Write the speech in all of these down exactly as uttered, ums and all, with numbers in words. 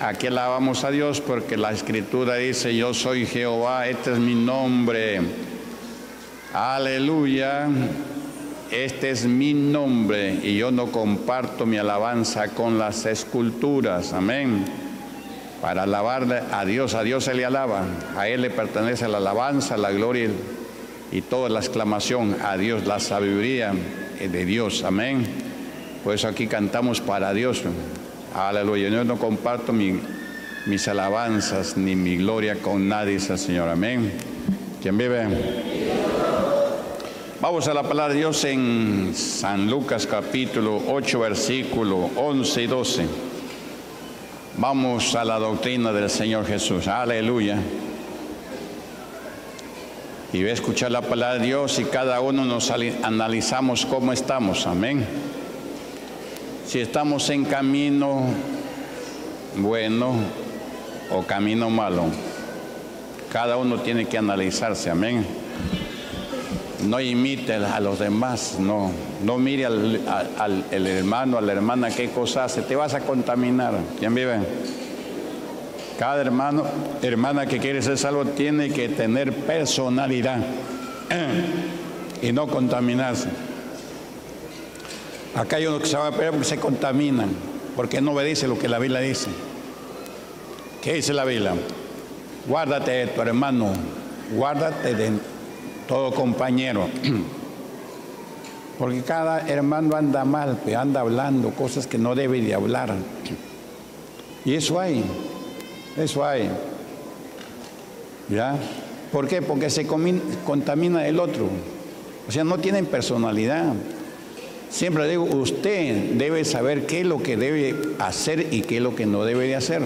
aquí alabamos a Dios porque la Escritura dice: yo soy Jehová, este es mi nombre. Aleluya, este es mi nombre y yo no comparto mi alabanza con las esculturas. Amén. Para alabarle a Dios, a Dios se le alaba, a Él le pertenece la alabanza, la gloria y toda la exclamación a Dios, la sabiduría de Dios. Amén. Por eso aquí cantamos para Dios. Aleluya. Yo no comparto mi, mis alabanzas ni mi gloria con nadie, dice el Señor. Amén. ¿Quién vive? Vamos a la palabra de Dios en San Lucas capítulo ocho, versículo once y doce. Vamos a la doctrina del Señor Jesús. Aleluya. Y voy a escuchar la palabra de Dios y cada uno nos analizamos cómo estamos. Amén. Si estamos en camino bueno o camino malo, cada uno tiene que analizarse, amén. No imite a los demás, no, no mire al, al, al el hermano, a la hermana, qué cosa hace, te vas a contaminar. ¿Quién vive? Cada hermano, hermana que quiere ser salvo tiene que tener personalidad y no contaminarse. Acá hay uno que se va a pelear porque se contaminan, porque no obedece lo que la Biblia dice. ¿Qué dice la Biblia? Guárdate de tu hermano, guárdate de todo compañero. Porque cada hermano anda mal, anda hablando cosas que no debe de hablar. Y eso hay, eso hay. ¿Ya? ¿Por qué? Porque se contamina el otro. O sea, no tienen personalidad. Siempre digo, usted debe saber qué es lo que debe hacer y qué es lo que no debe de hacer.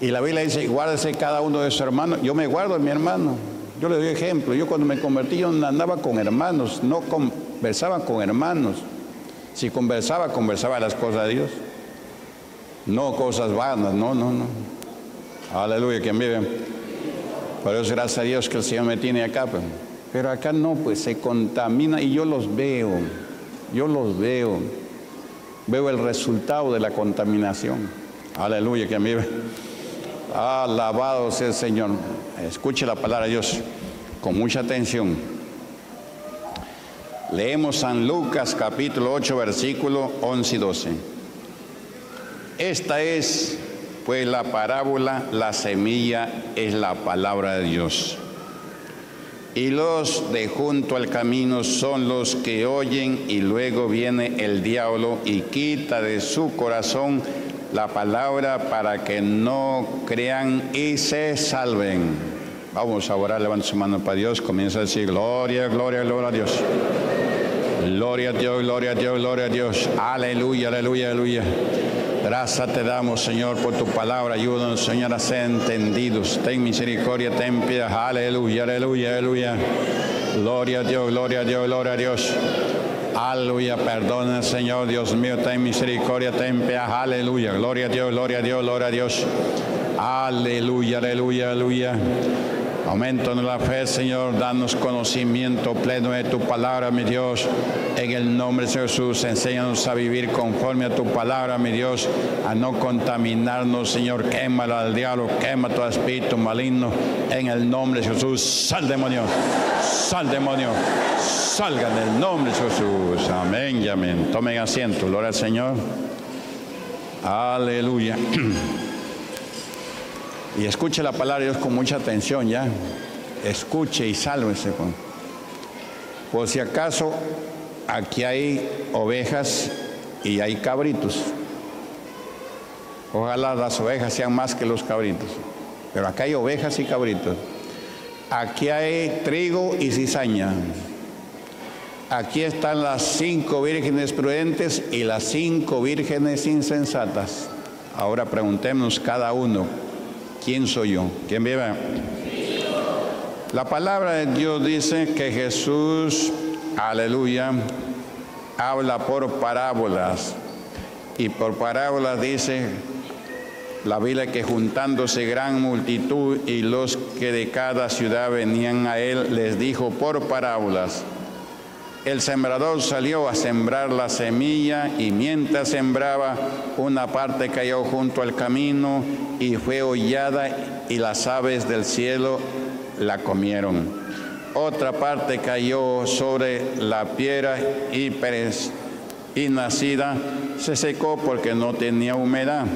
Y la Biblia dice, guárdese cada uno de sus hermanos. Yo me guardo de mi hermano. Yo le doy ejemplo. Yo cuando me convertí, yo andaba con hermanos, no conversaba con hermanos. Si conversaba, conversaba las cosas de Dios. No cosas vanas, no, no, no. Aleluya, quien vive. Por eso, gracias a Dios que el Señor me tiene acá, pues. Pero acá no, pues se contamina y yo los veo, yo los veo, veo el resultado de la contaminación. Aleluya, que a mí, alabado sea el Señor. Escuche la palabra de Dios con mucha atención. Leemos San Lucas capítulo ocho, versículo once y doce. Esta es, pues, la parábola, la semilla es la palabra de Dios. Y los de junto al camino son los que oyen, y luego viene el diablo y quita de su corazón la palabra para que no crean y se salven. Vamos a orar, levanta su mano para Dios, comienza a decir, gloria, gloria, gloria a Dios. Gloria a Dios, gloria a Dios, gloria a Dios. Aleluya, aleluya, aleluya. Gracias te damos, Señor, por tu palabra. Ayúdanos, Señor, a ser entendidos. Ten misericordia, ten piedad. Aleluya, aleluya, aleluya. Gloria a Dios, gloria a Dios, gloria a Dios. Aleluya, perdona, Señor, Dios mío. Ten misericordia, ten piedad. Aleluya, gloria a Dios, gloria a Dios, gloria a Dios. Aleluya, aleluya, aleluya. Aumentanos la fe, Señor, danos conocimiento pleno de tu palabra, mi Dios. En el nombre de Jesús, enséñanos a vivir conforme a tu palabra, mi Dios, a no contaminarnos, Señor. Quémalo al diablo, quema tu espíritu maligno. En el nombre de Jesús, sal demonio, sal demonio, salga en el nombre de Jesús. Amén y amén. Tomen asiento, gloria al Señor. Aleluya. Y escuche la palabra de Dios con mucha atención, ya. Escuche y sálvese. Por si acaso, aquí hay ovejas y hay cabritos. Ojalá las ovejas sean más que los cabritos. Pero acá hay ovejas y cabritos. Aquí hay trigo y cizaña. Aquí están las cinco vírgenes prudentes y las cinco vírgenes insensatas. Ahora preguntémonos cada uno. ¿Quién soy yo? ¿Quién vive? La palabra de Dios dice que Jesús, aleluya, habla por parábolas. Y por parábolas dice la Biblia que juntándose gran multitud y los que de cada ciudad venían a él, les dijo por parábolas. El sembrador salió a sembrar la semilla y mientras sembraba, una parte cayó junto al camino y fue hollada y las aves del cielo la comieron. Otra parte cayó sobre la piedra y, y nacida se secó porque no tenía humedad.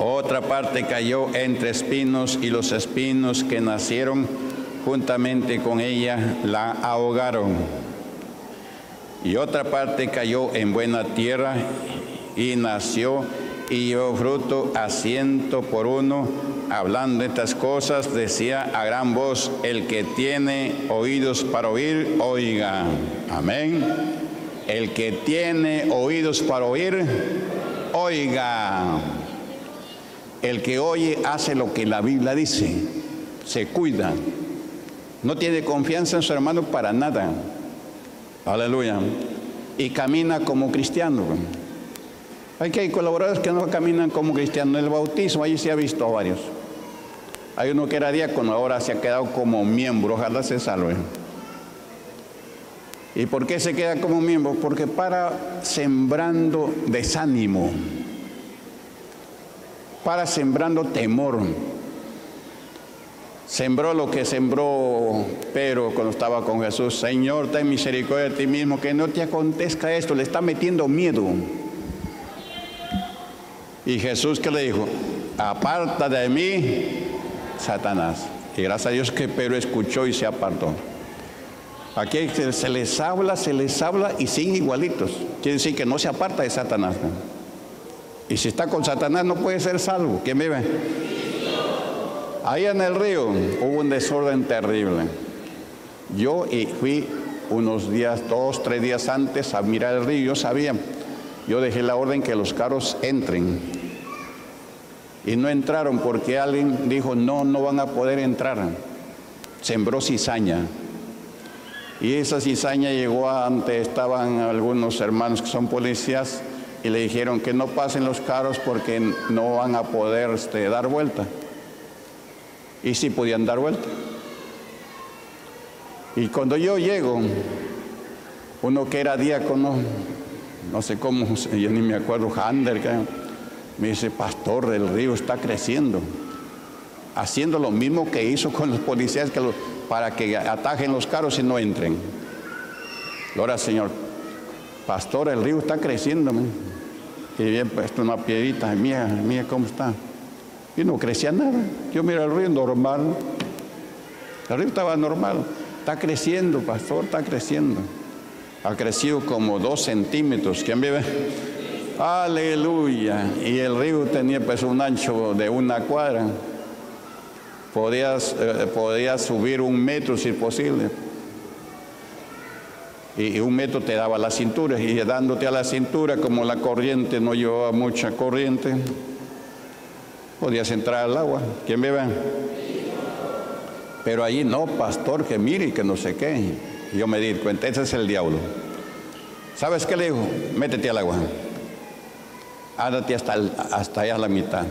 Otra parte cayó entre espinos y los espinos que nacieron juntamente con ella la ahogaron. Y otra parte cayó en buena tierra y nació y dio fruto a ciento por uno. Hablando estas cosas, decía a gran voz: el que tiene oídos para oír, oiga. Amén. El que tiene oídos para oír, oiga. El que oye hace lo que la Biblia dice, se cuida. No tiene confianza en su hermano para nada. Aleluya. Y camina como cristiano. Hay que hay colaboradores que no caminan como cristianos. En el bautismo, ahí se ha visto a varios. Hay uno que era diácono, ahora se ha quedado como miembro. Ojalá se salve. ¿Y por qué se queda como miembro? Porque para sembrando desánimo. Para sembrando temor. Sembró lo que sembró Pedro cuando estaba con Jesús. Señor, ten misericordia de ti mismo, que no te acontezca esto. Le está metiendo miedo. Y Jesús, ¿qué le dijo? Aparta de mí, Satanás. Y gracias a Dios que Pedro escuchó y se apartó. Aquí se les habla, se les habla y siguen igualitos. Quiere decir que no se aparta de Satanás. Y si está con Satanás no puede ser salvo. ¿Quién vive? Ahí en el río hubo un desorden terrible. Yo fui unos días, dos, tres días antes a mirar el río. Yo sabía, yo dejé la orden que los carros entren. Y no entraron porque alguien dijo, no, no van a poder entrar. Sembró cizaña. Y esa cizaña llegó ante, estaban algunos hermanos que son policías y le dijeron que no pasen los carros porque no van a poder este, dar vuelta. Y sí podían dar vuelta. Y cuando yo llego, uno que era diácono, no sé cómo, yo ni me acuerdo, Hander, que me dice, pastor, el río está creciendo. Haciendo lo mismo que hizo con los policías que lo, para que atajen los carros y no entren. Gloria al Señor. Pastor, el río está creciendo. Man. Y bien puesto una piedrita, mía, mía, ¿cómo está? Y no crecía nada. Yo mira el río normal. El río estaba normal. Está creciendo, pastor, está creciendo. Ha crecido como dos centímetros. ¿Quién vive? Aleluya. Y el río tenía pues un ancho de una cuadra. Podías, eh, podías subir un metro si posible. Y, y un metro te daba la cintura. Y dándote a la cintura, como la corriente no llevaba mucha corriente, podías entrar al agua. ¿Quién vive? Pero allí no, pastor, que mire, que no sé qué. Yo me di cuenta, ese es el diablo. ¿Sabes qué le dijo? Métete al agua. Ándate hasta, hasta allá a la mitad.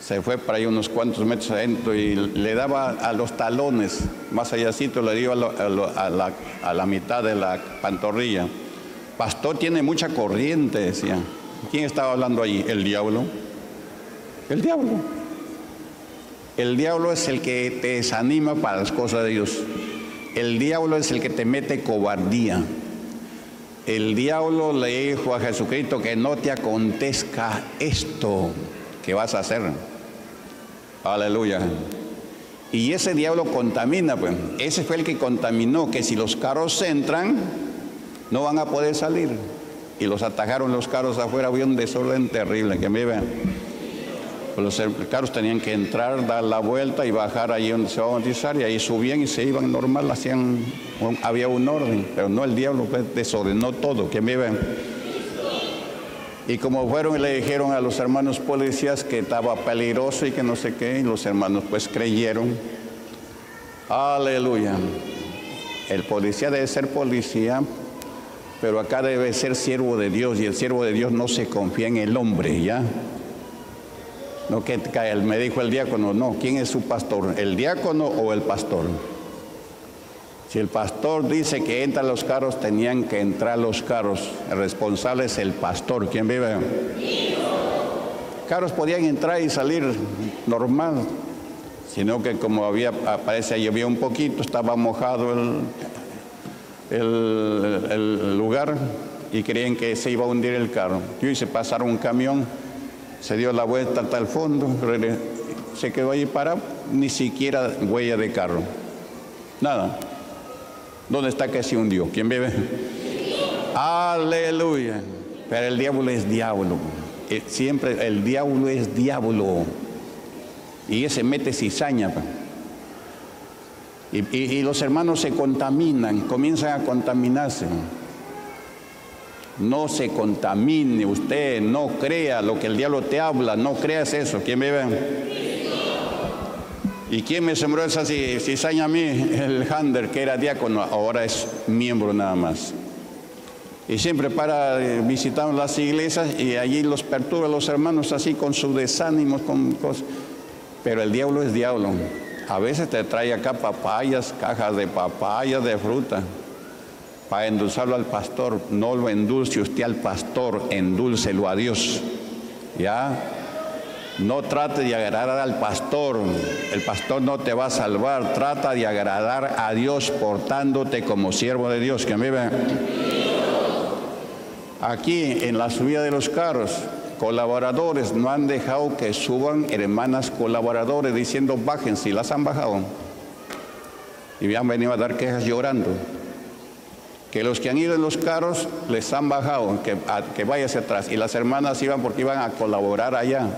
Se fue para ahí unos cuantos metros adentro y le daba a los talones. Más allácito le dio a, lo, a, lo, a, la, a la mitad de la pantorrilla. Pastor, tiene mucha corriente, decía. ¿Quién estaba hablando allí? El diablo. El diablo. El diablo es el que te desanima para las cosas de Dios. El diablo es el que te mete cobardía. El diablo le dijo a Jesucristo que no te acontezca esto que vas a hacer. Aleluya. Y ese diablo contamina, pues. Ese fue el que contaminó, que si los carros entran, no van a poder salir. Y los atajaron los carros afuera, había un desorden terrible, que me vean. Los carros tenían que entrar, dar la vuelta y bajar allí donde se va a bautizar. Y ahí subían y se iban normal, hacían, había un orden. Pero no, el diablo desordenó todo. ¿Quién vive? Y como fueron y le dijeron a los hermanos policías que estaba peligroso y que no sé qué, y los hermanos pues creyeron. Aleluya. El policía debe ser policía, pero acá debe ser siervo de Dios. Y el siervo de Dios no se confía en el hombre, ¿ya? No, que me dijo el diácono, no, ¿quién es su pastor? ¿El diácono o el pastor? Si el pastor dice que entran los carros, tenían que entrar los carros. El responsable es el pastor. ¿Quién vive? Carros podían entrar y salir normal, sino que como había, parece, llovía un poquito, estaba mojado el, el, el lugar y creían que se iba a hundir el carro. Yo hice pasar un camión, se dio la vuelta hasta el fondo, se quedó ahí parado, ni siquiera huella de carro, nada. ¿Dónde está que se hundió? ¿Quién vive? Sí. ¡Aleluya! Pero el diablo es diablo. Siempre el diablo es diablo. Y ese mete cizaña. Y, y, y los hermanos se contaminan, comienzan a contaminarse. No se contamine usted, no crea lo que el diablo te habla, no creas eso. ¿Quién vive? Sí. ¿Y quién me sembró esa cizaña a mí? El Hander, que era diácono, ahora es miembro nada más. Y siempre para visitar las iglesias y allí los perturba a los hermanos así con sus desánimos, con cosas. Pero el diablo es diablo. A veces te trae acá papayas, cajas de papayas, de fruta, para endulzarlo al pastor. No lo endulce usted al pastor, endúlcelo a Dios. ¿Ya? No trate de agradar al pastor, el pastor no te va a salvar, trata de agradar a Dios portándote como siervo de Dios. Que vive aquí en la subida de los carros, colaboradores no han dejado que suban hermanas colaboradores diciendo bájense, las han bajado y han venido a dar quejas llorando. Que los que han ido en los carros les han bajado, que, a, que vaya hacia atrás, y las hermanas iban porque iban a colaborar allá.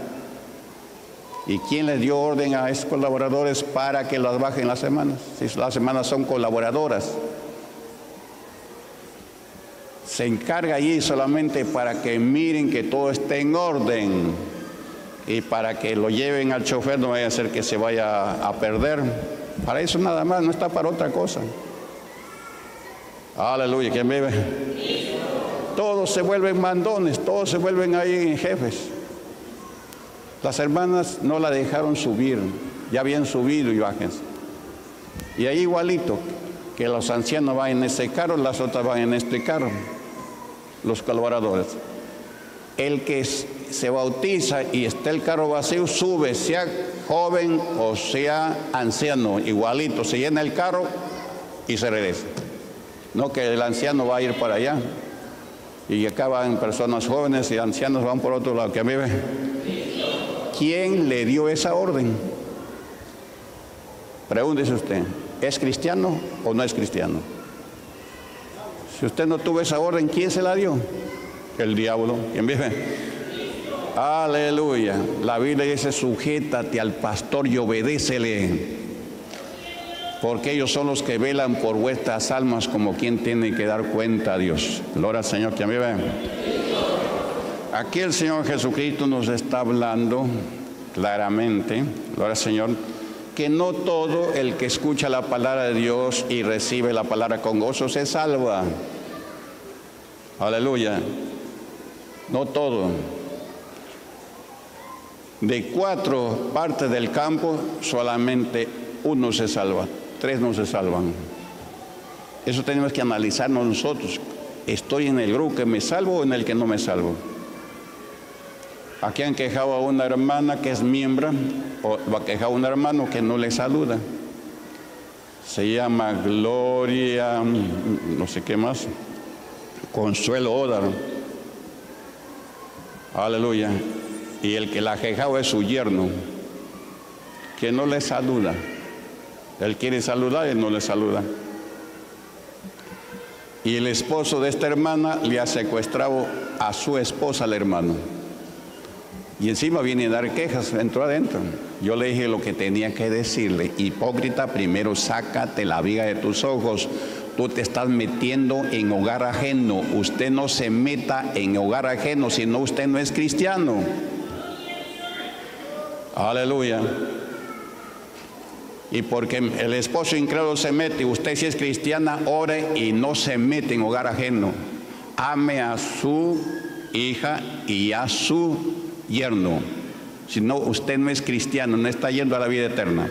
¿Y quién les dio orden a esos colaboradores para que las bajen las semanas? Si las semanas son colaboradoras. Se encarga allí solamente para que miren que todo esté en orden y para que lo lleven al chofer, no vaya a ser que se vaya a perder. Para eso nada más, no está para otra cosa. Aleluya, ¿quién vive? Todos se vuelven mandones, todos se vuelven ahí jefes. Las hermanas no la dejaron subir, ya habían subido y bájense. Y ahí igualito, que los ancianos van en ese carro, las otras van en este carro, los colaboradores. El que se bautiza y está el carro vacío, sube, sea joven o sea anciano, igualito. Se llena el carro y se regresa. No que el anciano va a ir para allá. Y acá van personas jóvenes y ancianos van por otro lado. ¿Qué me ve? ¿Quién le dio esa orden? Pregúntese usted, ¿es cristiano o no es cristiano? Si usted no tuvo esa orden, ¿quién se la dio? El diablo. ¿Quién vive? Aleluya. La Biblia dice, sujétate al pastor y obedécele, porque ellos son los que velan por vuestras almas como quien tiene que dar cuenta a Dios. Gloria al Señor. ¿Quién vive? Aquí el Señor Jesucristo nos está hablando claramente, gloria al Señor, que no todo el que escucha la palabra de Dios y recibe la palabra con gozo se salva. Aleluya. No todo. De cuatro partes del campo, solamente uno se salva, tres no se salvan. Eso tenemos que analizarnos nosotros. ¿Estoy en el grupo que me salvo o en el que no me salvo? Aquí han quejado a una hermana que es miembro, o va a quejar a un hermano que no le saluda. Se llama Gloria, no sé qué más, Consuelo Odar. Aleluya. Y el que la ha quejado es su yerno, que no le saluda. Él quiere saludar y no le saluda. Y el esposo de esta hermana le ha secuestrado a su esposa al hermano. Y encima viene a dar quejas, entró adentro. Yo le dije lo que tenía que decirle. Hipócrita, primero sácate la viga de tus ojos. Tú te estás metiendo en hogar ajeno. Usted no se meta en hogar ajeno, si no usted no es cristiano. Aleluya. Y porque el esposo incrédulo se mete, usted si es cristiana, ore y no se mete en hogar ajeno. Ame a su hija y a su yerno, si no usted no es cristiano, no está yendo a la vida eterna.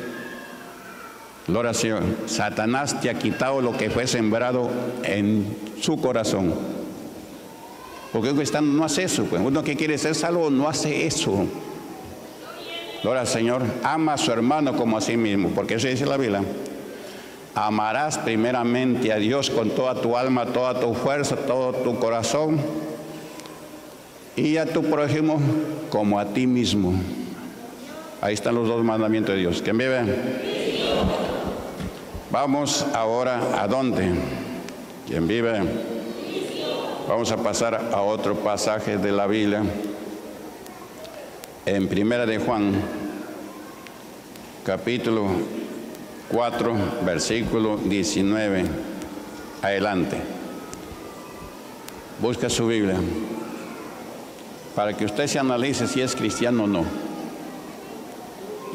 Gloria al Señor. Satanás te ha quitado lo que fue sembrado en su corazón. Porque un cristiano no hace eso. Pues. Uno que quiere ser salvo no hace eso. Gloria al Señor. Ama a su hermano como a sí mismo. Porque eso dice la Biblia. Amarás primeramente a Dios con toda tu alma, toda tu fuerza, todo tu corazón. Y a tu prójimo como a ti mismo. Ahí están los dos mandamientos de Dios. ¿Quién vive? Vamos ahora a dónde. ¿Quién vive? Vamos a pasar a otro pasaje de la Biblia. En Primera de Juan, capítulo cuatro, versículo diecinueve. Adelante. Busca su Biblia. Para que usted se analice si es cristiano o no.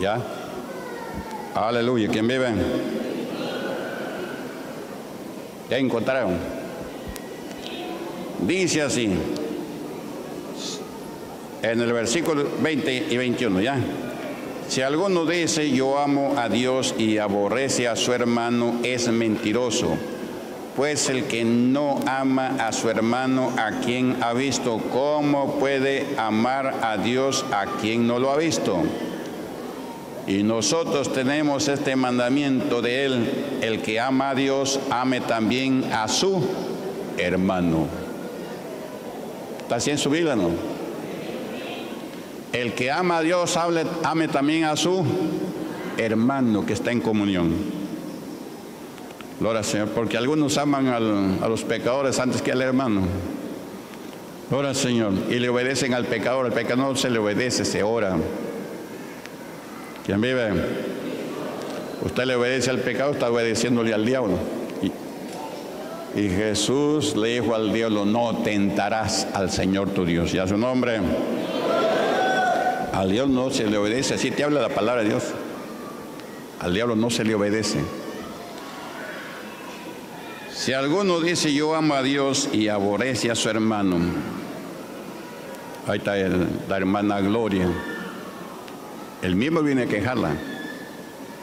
¿Ya? Aleluya. ¿Quién vive? ¿Ya encontraron? Dice así. En el versículo veinte y veintiuno, ¿ya? Si alguno dice, yo amo a Dios y aborrece a su hermano, es mentiroso. Pues el que no ama a su hermano a quien ha visto, ¿cómo puede amar a Dios a quien no lo ha visto? Y nosotros tenemos este mandamiento de él, el que ama a Dios, ame también a su hermano. ¿Está así en su Biblia, no? El que ama a Dios, hable, ame también a su hermano que está en comunión. Gloria al Señor, porque algunos aman al, a los pecadores antes que al hermano. Gloria al Señor, y le obedecen al pecador, al pecador se le obedece, se ora. ¿Quién vive? Usted le obedece al pecado, está obedeciéndole al diablo. Y, y Jesús le dijo al diablo, no tentarás al Señor tu Dios. Y a su nombre, al diablo no se le obedece. Así te habla la palabra de Dios. Al diablo no se le obedece. Si alguno dice, yo amo a Dios y aborrece a su hermano. Ahí está el, la hermana Gloria. El mismo viene a quejarla,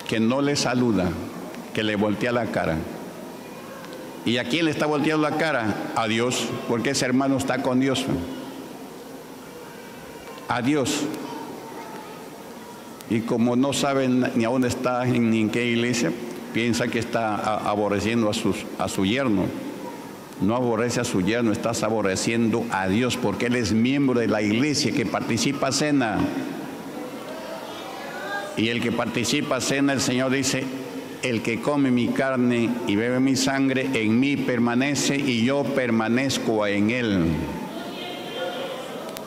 que no le saluda, que le voltea la cara. ¿Y a quién le está volteando la cara? A Dios, porque ese hermano está con Dios. A Dios. Y como no saben ni a dónde está, ni en qué iglesia, piensa que está aborreciendo a, sus, a su yerno. No aborrece a su yerno, estás aborreciendo a Dios, porque Él es miembro de la iglesia que participa cena. Y el que participa cena, el Señor dice, el que come mi carne y bebe mi sangre, en mí permanece y yo permanezco en él.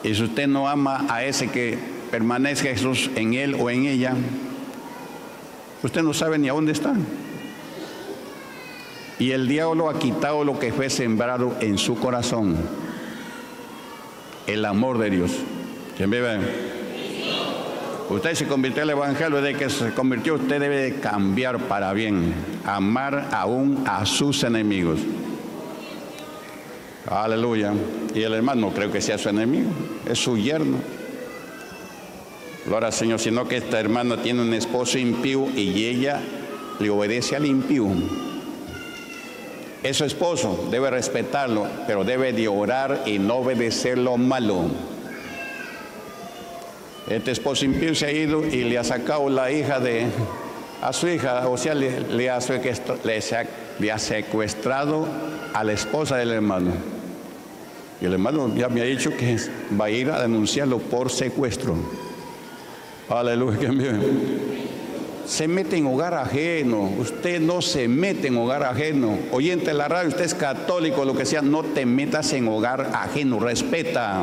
Y si usted no ama a ese que permanezca Jesús en él o en ella, usted no sabe ni a dónde está. Y el diablo ha quitado lo que fue sembrado en su corazón, el amor de Dios. ¿Quién vive? Usted se convirtió al Evangelio, desde que se convirtió usted debe de cambiar para bien, amar aún a sus enemigos. Aleluya. Y el hermano no creo que sea su enemigo, es su yerno. Gloria al Señor, sino que esta hermana tiene un esposo impío y ella le obedece al impío. Es su esposo, debe respetarlo, pero debe de orar y no obedecer lo malo. Este esposo impío se ha ido y le ha sacado la hija de, a su hija, o sea, le, le, ha, le ha secuestrado a la esposa del hermano. Y el hermano ya me ha dicho que va a ir a denunciarlo por secuestro. Aleluya, que bien. Se mete en hogar ajeno, usted no se mete en hogar ajeno. Oyente de la radio, usted es católico, lo que sea, no te metas en hogar ajeno, respeta,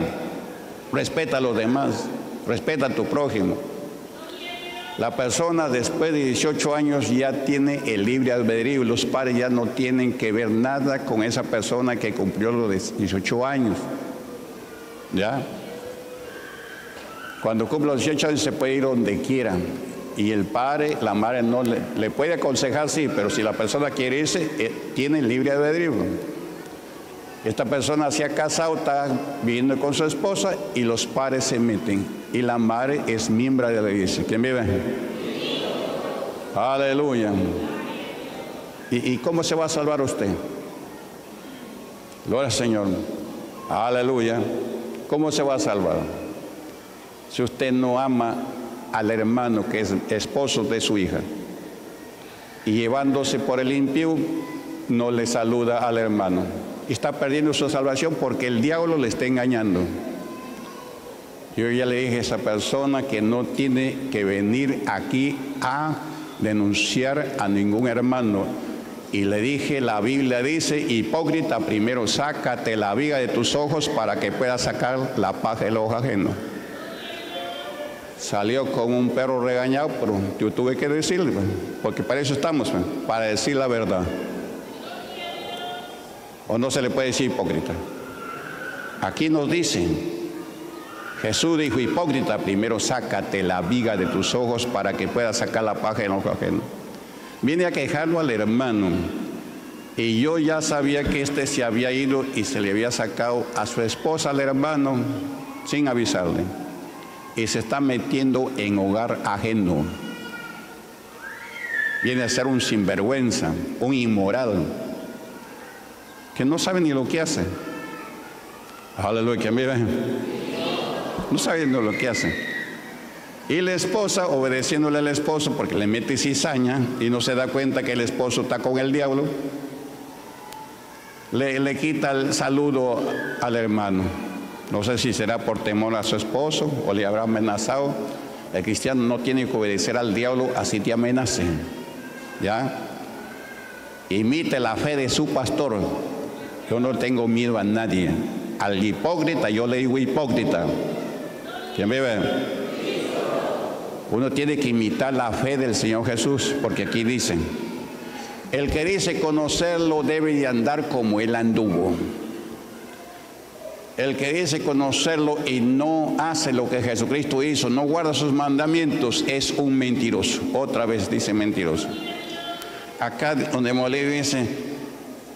respeta a los demás. Respeta a tu prójimo. La persona después de dieciocho años ya tiene el libre albedrío. Los padres ya no tienen que ver nada con esa persona que cumplió los dieciocho años. ¿Ya? Cuando cumple los dieciocho años se puede ir donde quiera. Y el padre, la madre no le, le puede aconsejar, sí, pero si la persona quiere irse, eh, tiene libre albedrío. Esta persona se ha casado, está viviendo con su esposa y los padres se meten. Y la madre es miembro de la iglesia. ¿Quién vive? Aleluya. ¿Y, y cómo se va a salvar usted? Gloria al Señor. Aleluya. ¿Cómo se va a salvar? Si usted no ama al hermano que es esposo de su hija, y llevándose por el impío, no le saluda al hermano, está perdiendo su salvación porque el diablo le está engañando. Yo ya le dije a esa persona que no tiene que venir aquí a denunciar a ningún hermano. Y le dije, la Biblia dice, hipócrita, primero sácate la viga de tus ojos para que puedas sacar la paja del ojo ajeno. Salió con un perro regañado, pero yo tuve que decirle, porque para eso estamos, para decir la verdad. O no se le puede decir hipócrita. Aquí nos dicen, Jesús dijo, hipócrita, primero sácate la viga de tus ojos para que puedas sacar la paja del ojo ajeno. Viene a quejarlo al hermano. Y yo ya sabía que este se había ido y se le había sacado a su esposa al hermano sin avisarle. Y se está metiendo en hogar ajeno. Viene a ser un sinvergüenza, un inmoral, que no sabe ni lo que hace. Aleluya, mira. No sabe ni lo que hace. Y la esposa, obedeciéndole al esposo, porque le mete cizaña y no se da cuenta que el esposo está con el diablo, le, le quita el saludo al hermano. No sé si será por temor a su esposo o le habrá amenazado. El cristiano no tiene que obedecer al diablo, así te amenace. ¿Ya? Imite la fe de su pastor. Yo no tengo miedo a nadie. Al hipócrita, yo le digo hipócrita. ¿Quién vive? Uno tiene que imitar la fe del Señor Jesús, porque aquí dicen, el que dice conocerlo debe de andar como él anduvo. El que dice conocerlo y no hace lo que Jesucristo hizo, no guarda sus mandamientos, es un mentiroso. Otra vez dice mentiroso. Acá donde Molina dice,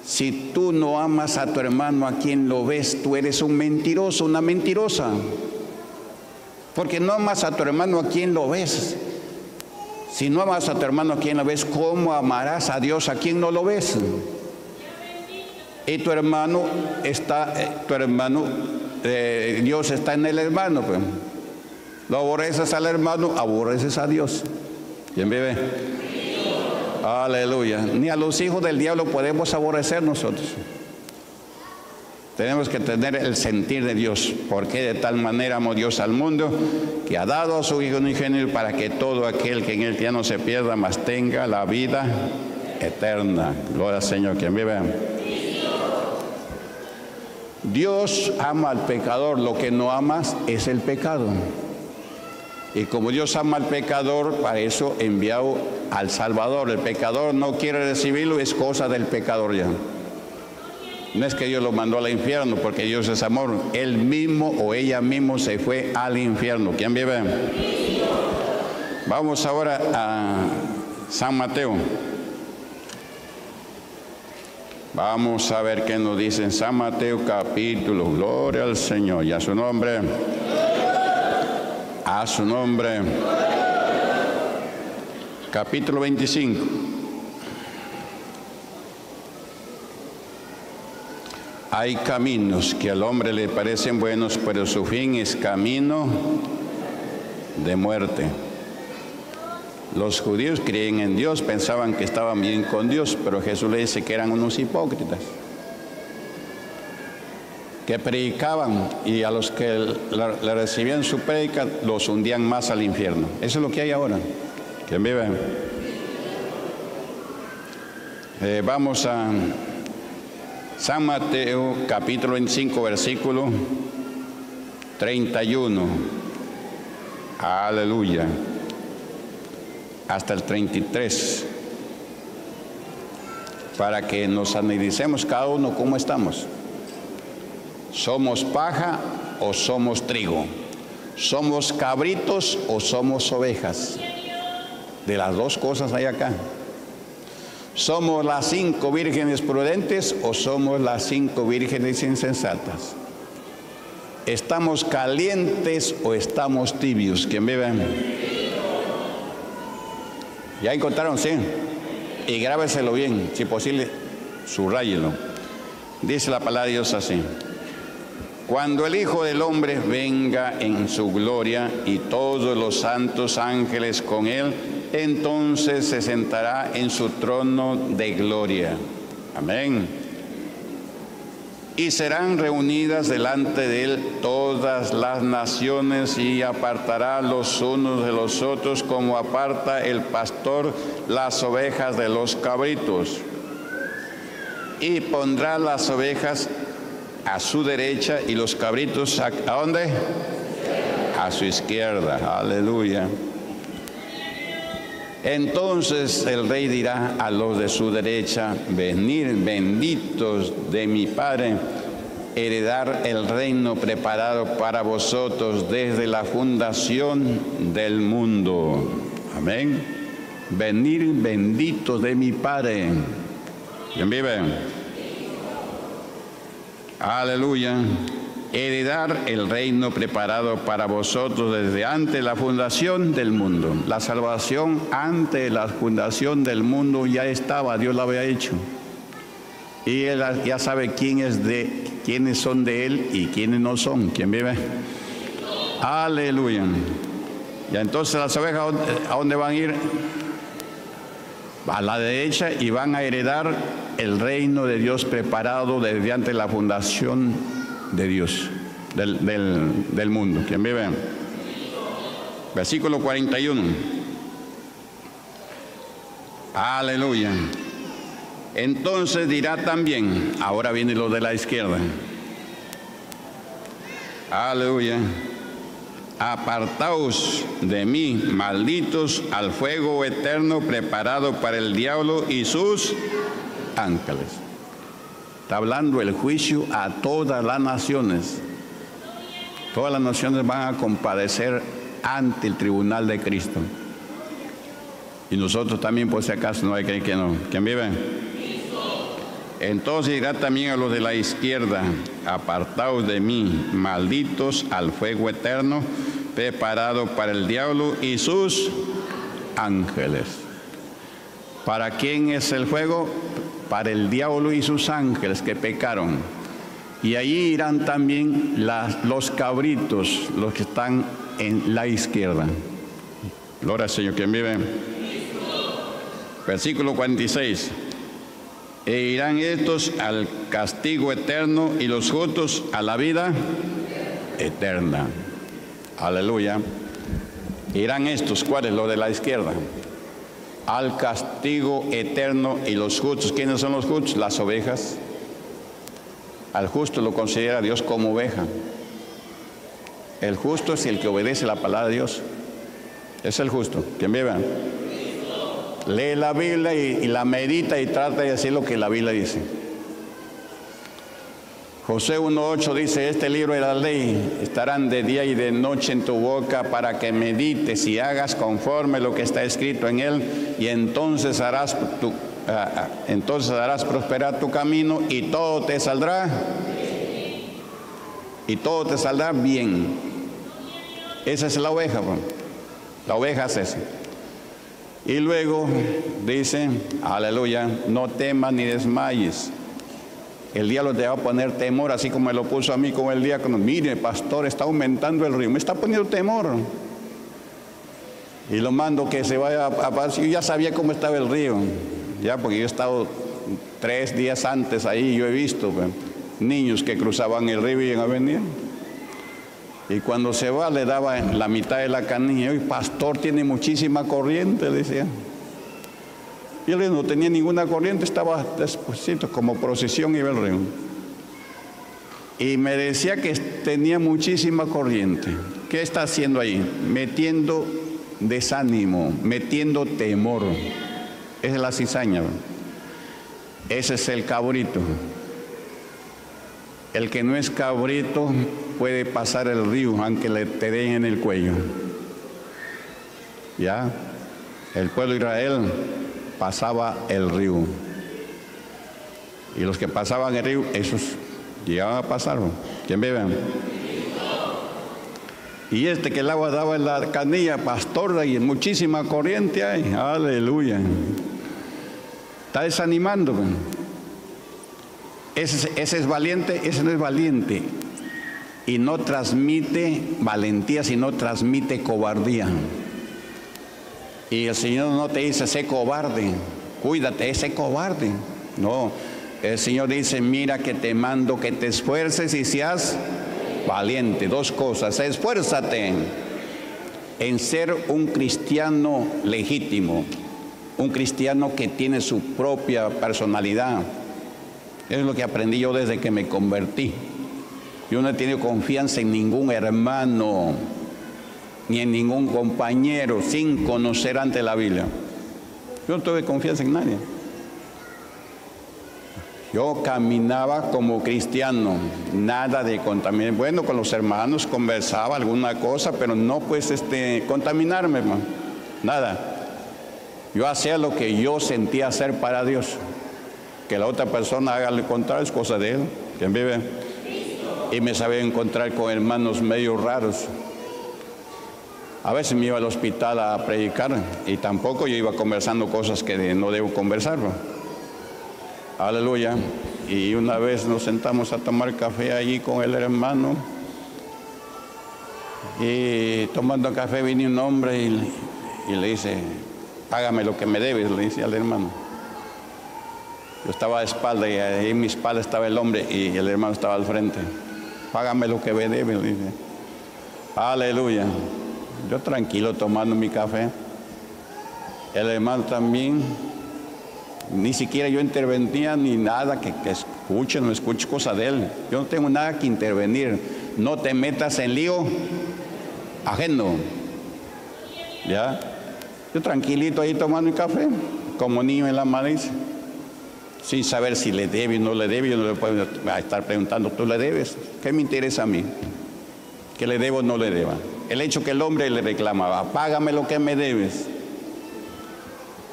si tú no amas a tu hermano a quien lo ves, tú eres un mentiroso, una mentirosa. Porque no amas a tu hermano a quien lo ves. Si no amas a tu hermano a quien lo ves, ¿cómo amarás a Dios a quien no lo ves? Y tu hermano está, eh, tu hermano, eh, Dios está en el hermano. Pues. Lo aborreces al hermano, aborreces a Dios. ¿Quién vive? Sí. Aleluya. Ni a los hijos del diablo podemos aborrecer nosotros. Tenemos que tener el sentir de Dios, porque de tal manera amó Dios al mundo, que ha dado a su Hijo unigénito para que todo aquel que en él ya no se pierda, mas tenga la vida eterna. Gloria al Señor, quien vive. Dios ama al pecador, lo que no amas es el pecado. Y como Dios ama al pecador, para eso envió al Salvador. El pecador no quiere recibirlo, es cosa del pecador ya. No es que Dios lo mandó al infierno, porque Dios es amor. Él mismo o ella mismo se fue al infierno. ¿Quién vive? Vamos ahora a San Mateo. Vamos a ver qué nos dice en San Mateo capítulo. Gloria al Señor. Y a su nombre. A su nombre. Capítulo veinticinco. Hay caminos que al hombre le parecen buenos, pero su fin es camino de muerte. Los judíos creían en Dios, pensaban que estaban bien con Dios, pero Jesús le dice que eran unos hipócritas, que predicaban y a los que le recibían su predica los hundían más al infierno. Eso es lo que hay ahora. ¿Quién vive? Eh, vamos a San Mateo, capítulo veinticinco, versículo treinta y uno. Aleluya. Hasta el treinta y tres. Para que nos analicemos cada uno cómo estamos. ¿Somos paja o somos trigo? ¿Somos cabritos o somos ovejas? De las dos cosas hay acá. ¿Somos las cinco vírgenes prudentes o somos las cinco vírgenes insensatas? ¿Estamos calientes o estamos tibios? ¿Quién vive? Ya encontraron cien. Y grábeselo bien, si posible, subráyelo. Dice la palabra de Dios así: cuando el Hijo del Hombre venga en su gloria y todos los santos ángeles con él, entonces se sentará en su trono de gloria. Amén. Y serán reunidas delante de él todas las naciones, y apartará los unos de los otros, como aparta el pastor las ovejas de los cabritos. Y pondrá las ovejas a su derecha y los cabritos ¿a, ¿a dónde? A su izquierda. Aleluya. Entonces el rey dirá a los de su derecha: venid, benditos de mi Padre, heredar el reino preparado para vosotros desde la fundación del mundo. Amén. Venid, benditos de mi Padre. ¿Quién vive? Aleluya. Heredar el reino preparado para vosotros desde antes de la fundación del mundo. La salvación antes de la fundación del mundo ya estaba, Dios la había hecho. Y él ya sabe quién es de, quiénes son de él y quiénes no son. ¿Quién vive? Aleluya. Y entonces las ovejas, ¿a dónde van a ir? A la derecha, y van a heredar el reino de Dios preparado desde antes de la fundación de Dios, del, del, del mundo. ¿Quién vive? Versículo cuarenta y uno. Aleluya. Entonces dirá también, ahora vienen los de la izquierda. Aleluya. Apartaos de mí, malditos, al fuego eterno preparado para el diablo y sus ángeles. Está hablando el juicio a todas las naciones. Todas las naciones van a comparecer ante el tribunal de Cristo. Y nosotros también, por si acaso, no hay que creer que no. ¿Quién vive? Entonces dirá también a los de la izquierda: apartaos de mí, malditos, al fuego eterno preparado para el diablo y sus ángeles. ¿Para quién es el fuego? Para el diablo y sus ángeles que pecaron. Y allí irán también las, los cabritos, los que están en la izquierda. Gloria al Señor. ¿Quién vive? Versículo cuarenta y seis. E irán estos al castigo eterno y los justos a la vida eterna. Aleluya. Irán estos, ¿cuáles? Los de la izquierda. Al castigo eterno y los justos. ¿Quiénes son los justos? Las ovejas. Al justo lo considera Dios como oveja. El justo es el que obedece la palabra de Dios. Es el justo. ¿Quién vive? Lee la Biblia y, y la medita y trata de hacer lo que la Biblia dice. Josué uno ocho dice: este libro de la ley estarán de día y de noche en tu boca, para que medites y hagas conforme lo que está escrito en él, y entonces harás, tu, uh, entonces harás prosperar tu camino, y todo te saldrá y todo te saldrá bien. Esa es la oveja. La oveja es esa. Y luego dice, aleluya, no temas ni desmayes. El diablo te va a poner temor, así como me lo puso a mí como el diácono. Mire, pastor, está aumentando el ritmo, me está poniendo temor. Y lo mando que se vaya a paz. Yo ya sabía cómo estaba el río, ya, porque yo he estado tres días antes ahí, yo he visto pues, niños que cruzaban el río y iban a venir. Y cuando se va, le daba la mitad de la canilla. Y pastor, tiene muchísima corriente, decía. Y el río no tenía ninguna corriente, estaba despuesito, como procesión iba el río. Y me decía que tenía muchísima corriente. ¿Qué está haciendo ahí? Metiendo desánimo, metiendo temor. Esa es la cizaña. Ese es el cabrito. El que no es cabrito puede pasar el río, aunque le te den en el cuello. Ya, el pueblo de Israel pasaba el río. Y los que pasaban el río, esos llegaban a pasar. ¿Quién vive? Y este que el agua daba en la canilla, pastor, y muchísima corriente hay. Aleluya. Está desanimando. Ese, ese es valiente, ese no es valiente. Y no transmite valentía, sino transmite cobardía. Y el Señor no te dice, sé cobarde, cuídate, ese cobarde. No, el Señor dice, mira que te mando que te esfuerces y seas valiente. Dos cosas, esfuérzate en ser un cristiano legítimo, un cristiano que tiene su propia personalidad. Es lo que aprendí yo desde que me convertí. Yo no he tenido confianza en ningún hermano, ni en ningún compañero, sin conocer ante la Biblia. Yo no tuve confianza en nadie. Yo caminaba como cristiano, nada de contaminar. Bueno, con los hermanos conversaba alguna cosa, pero no pues este, contaminarme, hermano. Nada. Yo hacía lo que yo sentía hacer para Dios. Que la otra persona haga lo contrario es cosa de él. ¿Quién vive? Y me sabía encontrar con hermanos medio raros. A veces me iba al hospital a predicar y tampoco yo iba conversando cosas que no debo conversar, ¿no? Aleluya. Y una vez nos sentamos a tomar café allí con el hermano. Y tomando café vino un hombre y, y le dice, págame lo que me debes, le dice al hermano. Yo estaba a espalda y ahí en mi espalda estaba el hombre y el hermano estaba al frente. Págame lo que me debes, le dice. Aleluya. Yo tranquilo tomando mi café. El hermano también. Ni siquiera yo intervenía ni nada, que, que escuche, no escuche cosa de él. Yo no tengo nada que intervenir. No te metas en lío ajeno. ¿Ya? Yo tranquilito ahí tomando mi café, como niño en la malicia, sin saber si le debe o no le debe. Yo no le puedo estar preguntando, ¿tú le debes? ¿Qué me interesa a mí? ¿Que le debo o no le deba? El hecho que el hombre le reclamaba, págame lo que me debes.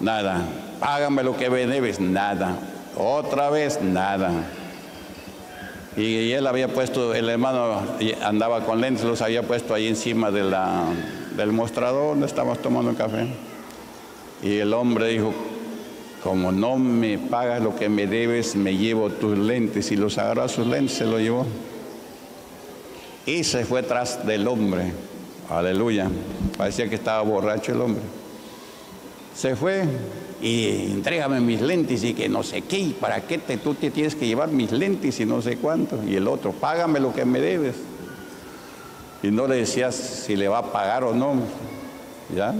Nada. Hágame lo que me debes, nada. Otra vez, nada. Y, y él había puesto, el hermano andaba con lentes, los había puesto ahí encima de la, del mostrador donde estábamos tomando café. Y el hombre dijo, como no me pagas lo que me debes, me llevo tus lentes. Y los agarró a sus lentes, se los llevó. Y se fue tras del hombre. Aleluya. Parecía que estaba borracho el hombre. Se fue. Y entrégame mis lentes y que no sé qué, y para qué te, tú te tienes que llevar mis lentes y no sé cuánto. Y el otro, págame lo que me debes. Y no le decías si le va a pagar o no. ¿Ya?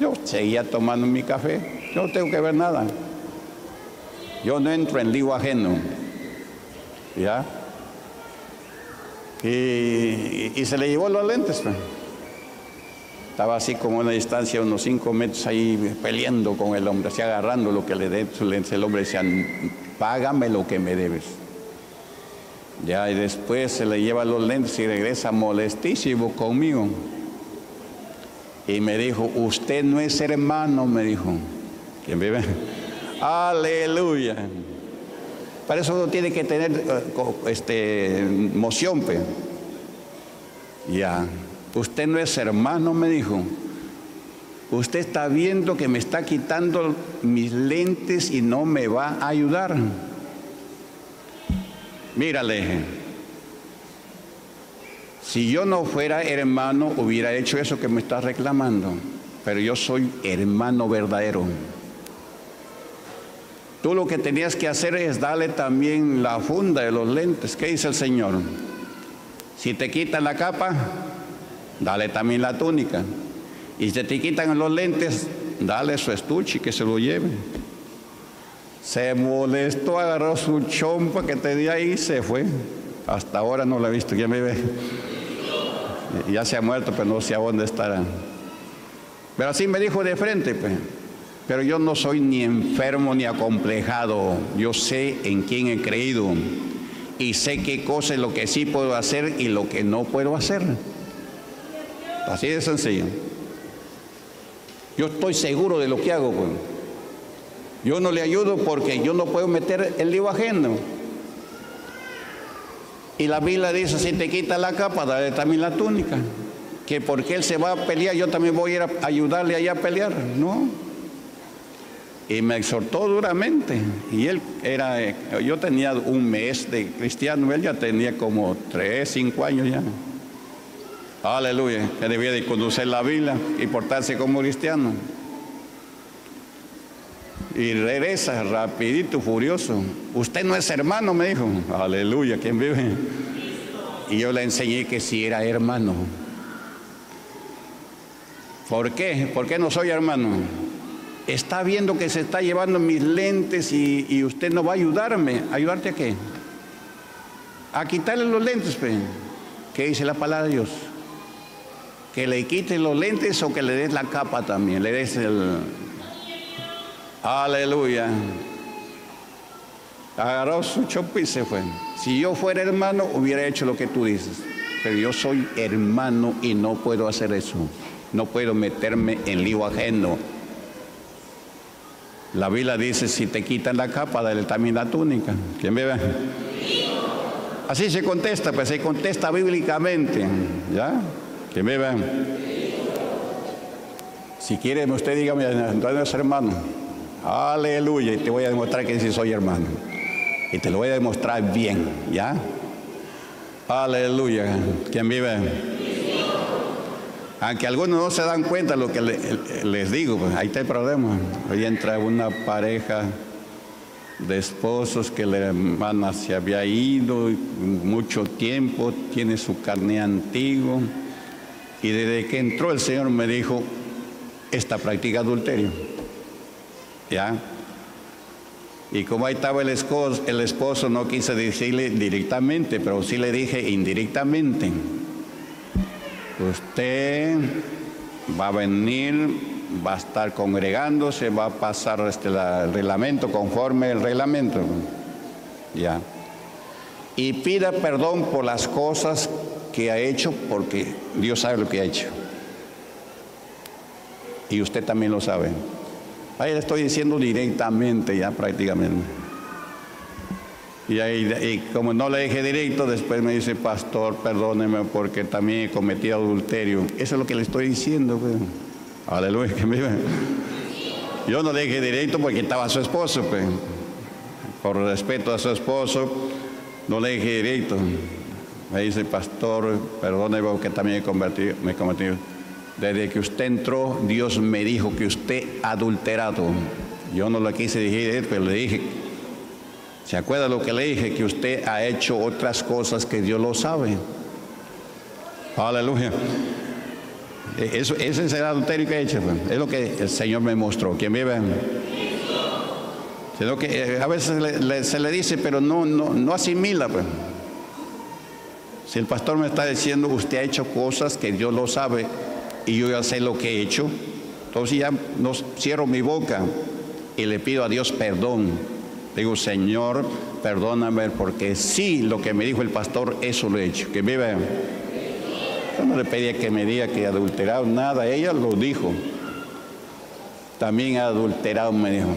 Yo seguía tomando mi café, yo no tengo que ver nada. Yo no entro en lío ajeno. ¿Ya? Y, y, y se le llevó los lentes. Estaba así como a una distancia de unos cinco metros ahí peleando con el hombre, así agarrando lo que le dé su lente. El hombre decía, págame lo que me debes. Ya, y después se le lleva los lentes y regresa molestísimo conmigo. Y me dijo, usted no es hermano, me dijo. ¿Quién vive? Aleluya. Para eso uno tiene que tener este, moción, pues. Ya. Usted no es hermano, me dijo. Usted está viendo que me está quitando mis lentes y no me va a ayudar. Mírale, si yo no fuera hermano, hubiera hecho eso que me está reclamando. Pero yo soy hermano verdadero. Tú lo que tenías que hacer es darle también la funda de los lentes. ¿Qué dice el Señor? Si te quitan la capa, dale también la túnica. Y si te quitan los lentes, dale su estuche y que se lo lleve. Se molestó, agarró su chompa que tenía ahí y se fue. Hasta ahora no la he visto. ¿Quién me ve? Ya se ha muerto, pero no sé a dónde estará. Pero así me dijo de frente, pues. Pero yo no soy ni enfermo ni acomplejado. Yo sé en quién he creído. Y sé qué cosa es lo que sí puedo hacer y lo que no puedo hacer. Así de sencillo. Yo estoy seguro de lo que hago, pues. Yo no le ayudo porque yo no puedo meter el lío ajeno. Y la Biblia dice, si te quitas la capa, dale también la túnica. que porque él se va a pelear, yo también voy a ir a ayudarle allá a pelear, no. Y me exhortó duramente, y él era, yo tenía un mes de cristiano, él ya tenía como tres, cinco años ya. Aleluya, que debía de conocer la Biblia y portarse como cristiano. Y regresa rapidito, furioso. Usted no es hermano, me dijo. Aleluya, ¿quién vive? Y yo le enseñé que sí era hermano. ¿Por qué? ¿Por qué no soy hermano? Está viendo que se está llevando mis lentes y, y usted no va a ayudarme. ¿Ayudarte a qué? A quitarle los lentes, pues. ¿Qué dice la palabra de Dios? Que le quiten los lentes o que le des la capa también, le des el... Aleluya. Agarró su chopo y se fue. Si yo fuera hermano, hubiera hecho lo que tú dices. Pero yo soy hermano y no puedo hacer eso. No puedo meterme en lío ajeno. La Biblia dice, si te quitan la capa, dale también la túnica. ¿Quién me ve? Así se contesta, pues se contesta bíblicamente. ¿Ya? ¿Quién me ve? Si quiere, usted dígame, ¿dónde es hermano? Aleluya, y te voy a demostrar que sí soy hermano. Y te lo voy a demostrar bien, ¿ya? Aleluya, ¿quién vive? Aunque algunos no se dan cuenta de lo que les digo, pues, ahí está el problema. Hoy entra una pareja de esposos que la hermana se había ido mucho tiempo, tiene su carné antiguo. Y desde que entró el Señor me dijo, esta practica adulterio. ¿Ya? Y como ahí estaba el esposo, el esposo no quise decirle directamente, pero sí le dije indirectamente. Usted va a venir, va a estar congregándose, va a pasar este, la, el reglamento conforme el reglamento. ¿Ya? Y pida perdón por las cosas que ha hecho, porque Dios sabe lo que ha hecho. Y usted también lo sabe. Ahí le estoy diciendo directamente ya prácticamente. Y, ahí, y como no le dije directo, después me dice, pastor, perdóneme porque también cometí adulterio. Eso es lo que le estoy diciendo. Pues. Aleluya. Yo no le dije directo porque estaba su esposo. Pues. Por respeto a su esposo, no le dije directo. Me dice, pastor, perdóneme porque también me cometí. Desde que usted entró, Dios me dijo que usted adulterado. Yo no lo quise decir, pero le dije, ¿se acuerda lo que le dije? Que usted ha hecho otras cosas que Dios lo sabe. Aleluya. Eso, ese es el adulterio que he hecho. Es lo que el Señor me mostró. ¿Quién vive? Sino que a veces le, le, se le dice, pero no, no, no asimila. Pues. Si el pastor me está diciendo, usted ha hecho cosas que Dios lo sabe, y yo ya sé lo que he hecho, entonces ya no cierro mi boca y le pido a Dios perdón. Digo, Señor, perdóname porque sí, lo que me dijo el pastor, eso lo he hecho. Que viva. Yo no le pedía que me diga que adulterado, nada, ella lo dijo. También adulterado me dijo.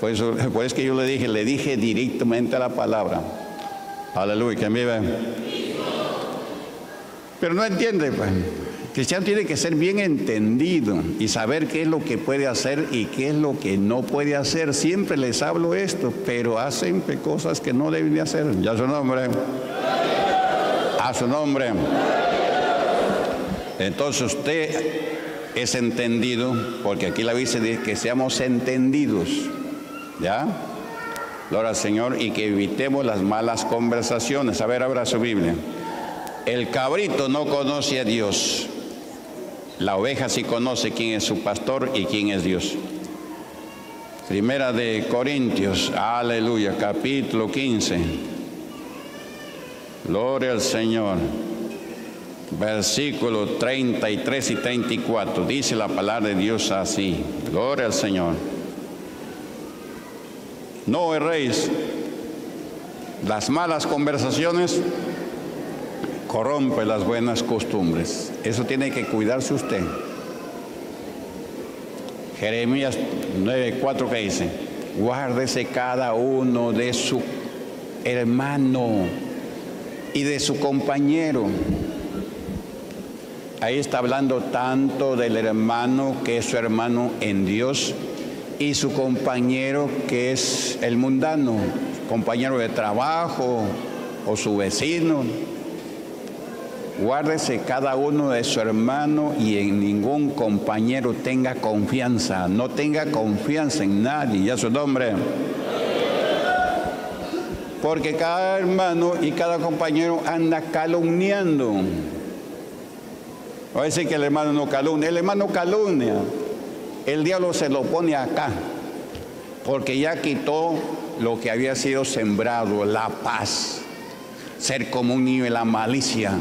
Por eso, por eso que yo le dije, le dije directamente la palabra. Aleluya, que viva. Pero no entiende, pues. El cristiano tiene que ser bien entendido y saber qué es lo que puede hacer y qué es lo que no puede hacer. Siempre les hablo esto, pero hacen cosas que no deben de hacer. Y a su nombre. A su nombre. Entonces usted es entendido, porque aquí la Biblia dice que seamos entendidos. ¿Ya? Gloria al Señor y que evitemos las malas conversaciones. A ver, abra su Biblia. El cabrito no conoce a Dios. La oveja sí conoce quién es su pastor y quién es Dios. Primera de Corintios, aleluya, capítulo quince. Gloria al Señor. Versículos treinta y tres y treinta y cuatro. Dice la palabra de Dios así. Gloria al Señor. No erréis. Las malas conversaciones corrompe las buenas costumbres. Eso tiene que cuidarse usted. Jeremías nueve cuatro que dice, guárdese cada uno de su hermano y de su compañero Ahí está hablando tanto del hermano que es su hermano en Dios y su compañero que es el mundano, compañero de trabajo o su vecino. Guárdese cada uno de su hermano y en ningún compañero tenga confianza. No tenga confianza en nadie, ya su nombre. Porque cada hermano y cada compañero anda calumniando. O decir que el hermano no calumnia. El hermano calumnia. El diablo se lo pone acá. Porque ya quitó lo que había sido sembrado, la paz. Ser como un niño de la malicia.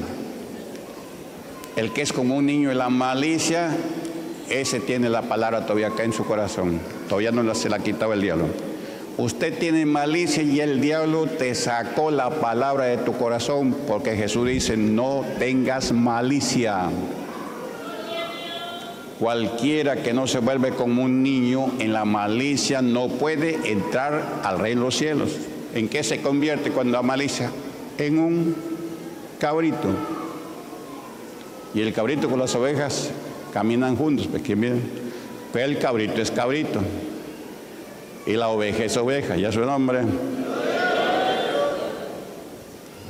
El que es como un niño de la malicia, ese tiene la palabra todavía acá en su corazón. Todavía no se la quitaba el diablo. Usted tiene malicia y el diablo te sacó la palabra de tu corazón, porque Jesús dice, no tengas malicia. Cualquiera que no se vuelve como un niño en la malicia no puede entrar al reino de los cielos. ¿En qué se convierte cuando la malicia? En un cabrito. Y el cabrito con las ovejas caminan juntos, porque miren, pero el cabrito es cabrito y la oveja es oveja, ya su nombre.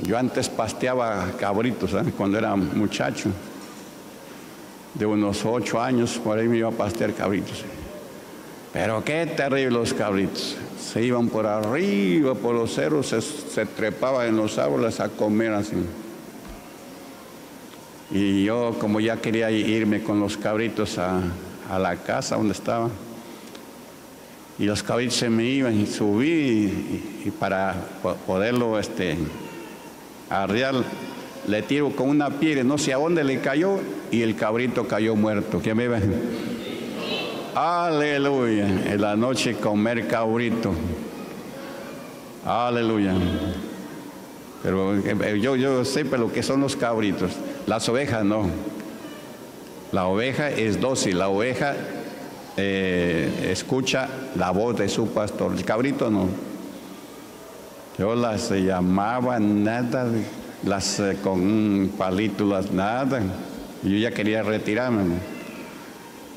Yo antes pasteaba cabritos, ¿eh? Cuando era muchacho, de unos ocho años, por ahí me iba a pastear cabritos. Pero qué terrible los cabritos, se iban por arriba, por los cerros, se, se trepaban en los árboles a comer así. Y yo, como ya quería irme con los cabritos a, a la casa donde estaba, y los cabritos se me iban y subí, y, y para poderlo este, arrear, le tiro con una piedra, no sé a dónde le cayó, y el cabrito cayó muerto. ¿Quién me ve? Aleluya, en la noche comer cabrito. Aleluya. Pero yo, yo sé pero lo que son los cabritos. Las ovejas no. La oveja es dócil. La oveja eh, escucha la voz de su pastor. El cabrito no. Yo las llamaba nada. Las eh, con un palito, las nada. Yo ya quería retirarme.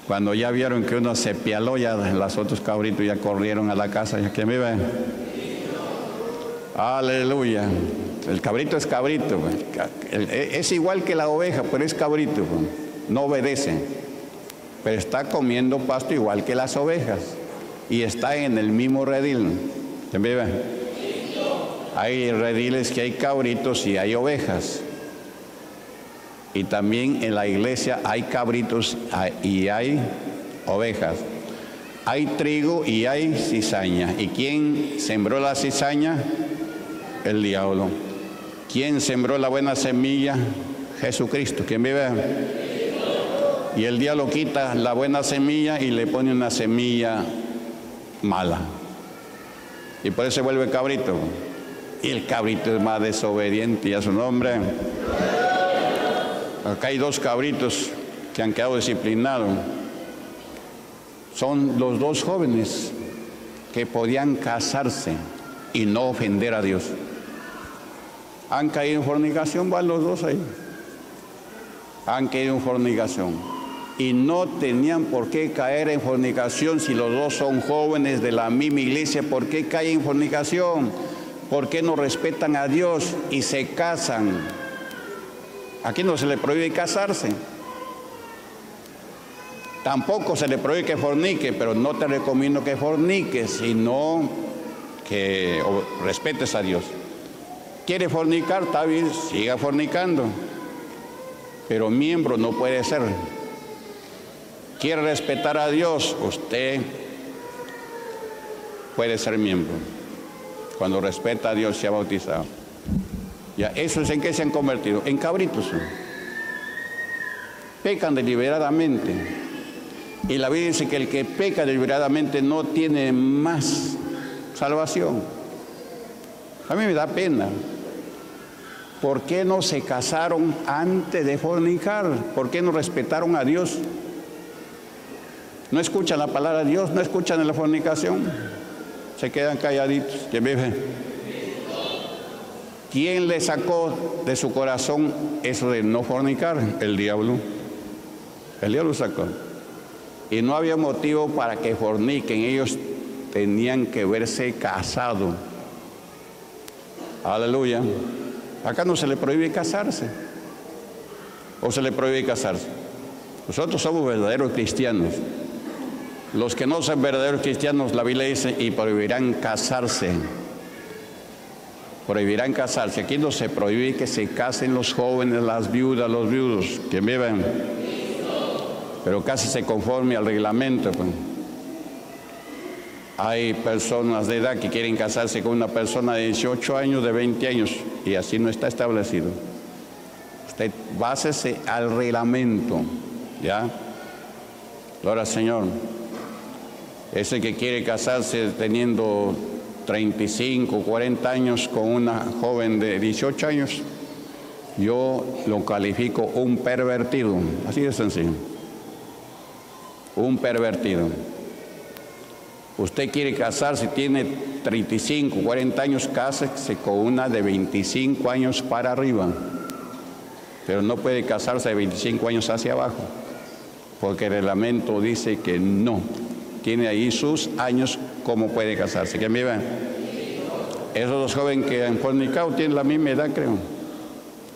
Cuando ya vieron que uno se pialó, ya los otros cabritos ya corrieron a la casa. ¿Qué me ven? Aleluya. El cabrito es cabrito, es igual que la oveja, pero es cabrito, no obedece. Pero está comiendo pasto igual que las ovejas y está en el mismo redil. ¿Se ve? Hay rediles que hay cabritos y hay ovejas. Y también en la iglesia hay cabritos y hay ovejas. Hay trigo y hay cizaña. ¿Y quién sembró la cizaña? El diablo. ¿Quién sembró la buena semilla? Jesucristo. ¿Quién vive? Y el diablo quita la buena semilla y le pone una semilla mala. Y por eso se vuelve cabrito. Y el cabrito es más desobediente, ya su nombre. Acá hay dos cabritos que han quedado disciplinados. Son los dos jóvenes que podían casarse y no ofender a Dios. Han caído en fornicación, van los dos ahí. Han caído en fornicación. Y no tenían por qué caer en fornicación si los dos son jóvenes de la misma iglesia. ¿Por qué caen en fornicación? ¿Por qué no respetan a Dios y se casan? Aquí no se le prohíbe casarse. Tampoco se le prohíbe que fornique, pero no te recomiendo que forniques, sino que respetes a Dios. ¿Quiere fornicar? Está bien, siga fornicando. Pero miembro no puede ser. ¿Quiere respetar a Dios? Usted puede ser miembro. Cuando respeta a Dios, se ha bautizado. Ya, ¿eso es en qué se han convertido? En cabritos. Pecan deliberadamente. Y la Biblia dice que el que peca deliberadamente no tiene más salvación. A mí me da pena. ¿Por qué no se casaron antes de fornicar? ¿Por qué no respetaron a Dios? No escuchan la palabra de Dios, no escuchan la fornicación. Se quedan calladitos. ¿Quién le sacó de su corazón eso de no fornicar? El diablo. El diablo los sacó. Y no había motivo para que forniquen. Ellos tenían que verse casados. Aleluya. Acá no se le prohíbe casarse. O se le prohíbe casarse. Nosotros somos verdaderos cristianos. Los que no son verdaderos cristianos, la Biblia dice, y prohibirán casarse. Prohibirán casarse. Aquí no se prohíbe que se casen los jóvenes, las viudas, los viudos, que viven. Pero casi se conforme al reglamento. Pues. Hay personas de edad que quieren casarse con una persona de dieciocho años, de veinte años, y así no está establecido. Usted básese al reglamento, ¿ya? Gloria al Señor. Ese que quiere casarse teniendo treinta y cinco, cuarenta años con una joven de dieciocho años, yo lo califico un pervertido, así de sencillo. Un pervertido. Usted quiere casarse, tiene treinta y cinco, cuarenta años, cásese con una de veinticinco años para arriba. Pero no puede casarse de veinticinco años hacia abajo, porque el reglamento dice que no. Tiene ahí sus años, ¿cómo puede casarse? ¿Quién vive? Esos dos jóvenes que han fornicado tienen la misma edad, creo.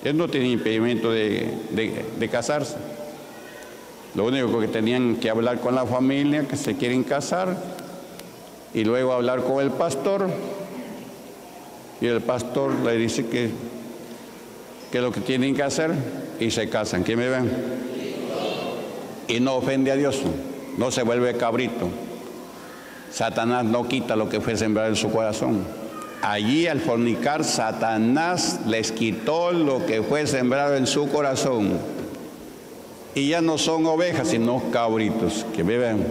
Ellos no tienen impedimento de, de, de casarse. Lo único que tenían que hablar con la familia, que se quieren casar, y luego hablar con el pastor. Y el pastor le dice que, que es lo que tienen que hacer, y se casan. ¿Quién vive? Y no ofende a Dios. No se vuelve cabrito. Satanás no quita lo que fue sembrado en su corazón. Allí al fornicar, Satanás les quitó lo que fue sembrado en su corazón. Y ya no son ovejas, sino cabritos que viven.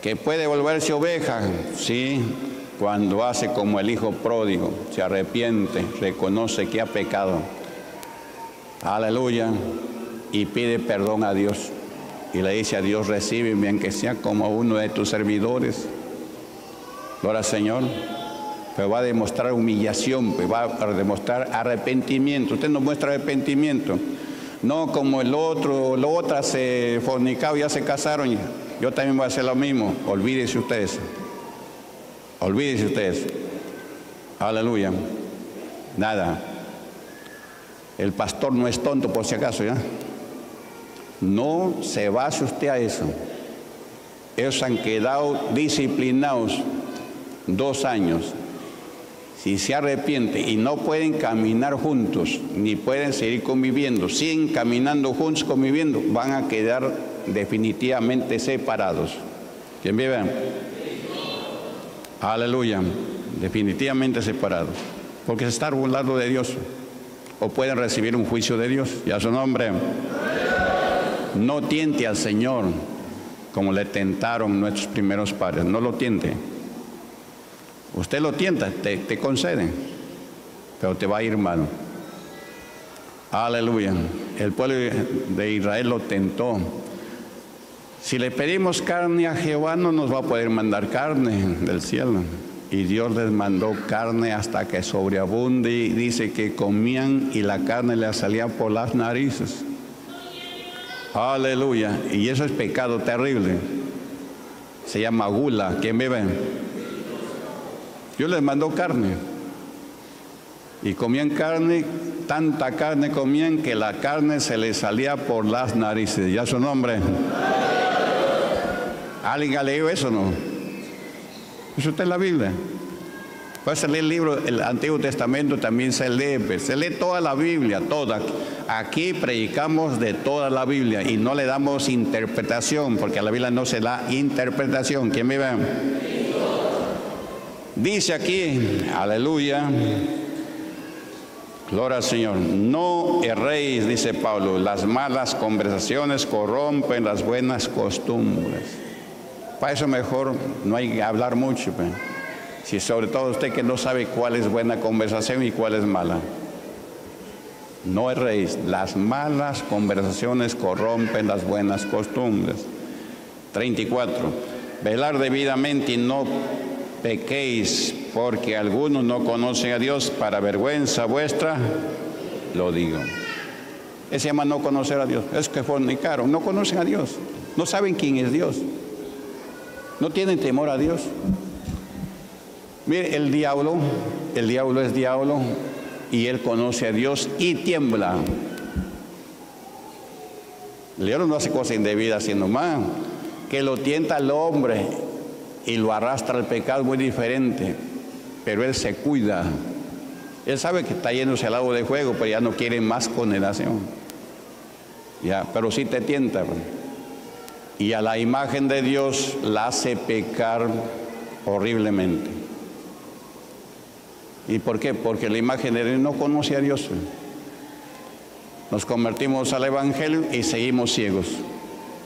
Que puede volverse oveja, sí, cuando hace como el hijo pródigo, se arrepiente, reconoce que ha pecado. Aleluya. Y pide perdón a Dios. Y le dice a Dios, recíbeme, aunque sea como uno de tus servidores. Gloria al Señor. Pero va a demostrar humillación, pues va a demostrar arrepentimiento. Usted nos muestra arrepentimiento. No como el otro, la otra se fornicaba, ya se casaron. Yo también voy a hacer lo mismo. Olvídense ustedes. Olvídense ustedes. Aleluya. Nada. El pastor no es tonto, por si acaso, ¿ya? No se base usted a eso. Ellos han quedado disciplinados dos años. Si se arrepiente y no pueden caminar juntos, ni pueden seguir conviviendo, siguen caminando juntos, conviviendo, van a quedar definitivamente separados. ¿Quién vive? Aleluya. Definitivamente separados. Porque se está burlando de Dios. O pueden recibir un juicio de Dios. Y a su nombre. No tiente al Señor como le tentaron nuestros primeros padres. No lo tiente. Usted lo tienta, te, te concede, pero te va a ir mal. Aleluya. El pueblo de Israel lo tentó. Si le pedimos carne a Jehová, no nos va a poder mandar carne del cielo. Y Dios les mandó carne hasta que sobreabunde. Y dice que comían y la carne les salía por las narices. Aleluya. Y eso es pecado terrible. Se llama gula. ¿Quién vive? Dios les mandó carne. Y comían carne, tanta carne comían que la carne se les salía por las narices. ¿Ya su nombre? ¿Alguien ha leído eso o no? Eso está en la Biblia. Puede ser el libro, el Antiguo Testamento también se lee, se lee toda la Biblia, toda. Aquí predicamos de toda la Biblia y no le damos interpretación, porque a la Biblia no se da interpretación. ¿Quién vive? Dice aquí, aleluya, gloria al Señor, no erréis, dice Pablo, las malas conversaciones corrompen las buenas costumbres. Para eso mejor no hay que hablar mucho, pues. Si sobre todo usted que no sabe cuál es buena conversación y cuál es mala. No erréis, las malas conversaciones corrompen las buenas costumbres. treinta y cuatro. Velar debidamente y no pequéis, porque algunos no conocen a Dios, para vergüenza vuestra lo digo. Se llama no conocer a Dios. Es que fornicaron, no conocen a Dios, no saben quién es Dios, no tienen temor a Dios. Mire, el diablo, el diablo es diablo y él conoce a Dios y tiembla. El diablo no hace cosas indebidas, sino más que lo tienta al hombre y lo arrastra al pecado muy diferente, pero él se cuida. Él sabe que está yéndose al lago de fuego, pero ya no quiere más condenación. Ya, pero sí te tienta. Y a la imagen de Dios la hace pecar horriblemente. ¿Y por qué? Porque la imagen de Dios no conoce a Dios. Nos convertimos al Evangelio y seguimos ciegos.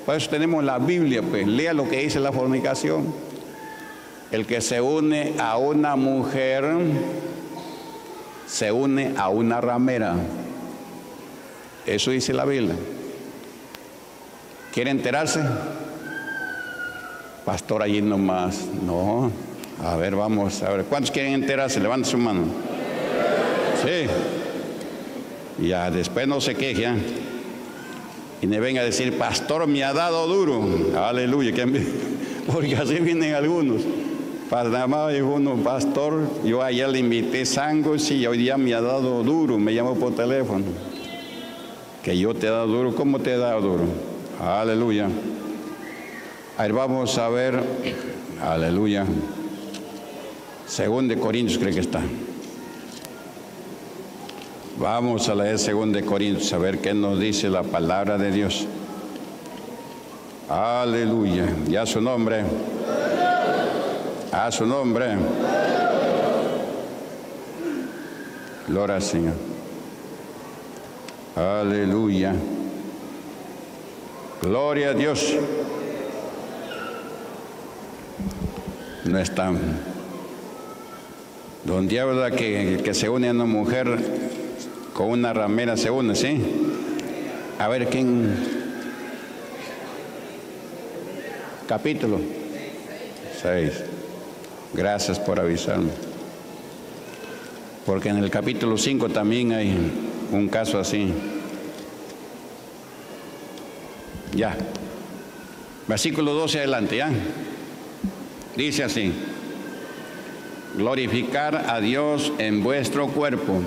Por eso tenemos la Biblia, pues. Lea lo que dice la fornicación. El que se une a una mujer se une a una ramera. Eso dice la Biblia. ¿Quiere enterarse? Pastor, allí nomás. No. A ver, vamos a ver. ¿Cuántos quieren enterarse? Levante su mano. Sí. Ya, después no se queje, ¿eh? Y me venga a decir, pastor, me ha dado duro. Aleluya. Porque así vienen algunos. Panamá dijo uno, pastor, yo allá le invité sándwich y hoy día me ha dado duro, me llamó por teléfono. Que yo te he dado duro, ¿cómo te he dado duro? Aleluya. A ver, vamos a ver, aleluya. Segunda de Corintios creo que está. Vamos a leer Segunda de Corintios, a ver qué nos dice la palabra de Dios. Aleluya, ya su nombre. A su nombre. Gloria al Señor. Aleluya. Gloria a Dios. No está. Donde habla que, que se une a una mujer con una ramera se une, ¿sí? A ver, ¿quién? Capítulo seis. Gracias por avisarme. Porque en el capítulo cinco también hay un caso así. Ya. Versículo doce adelante, ¿ya? Dice así. Glorificar a Dios en vuestro cuerpo.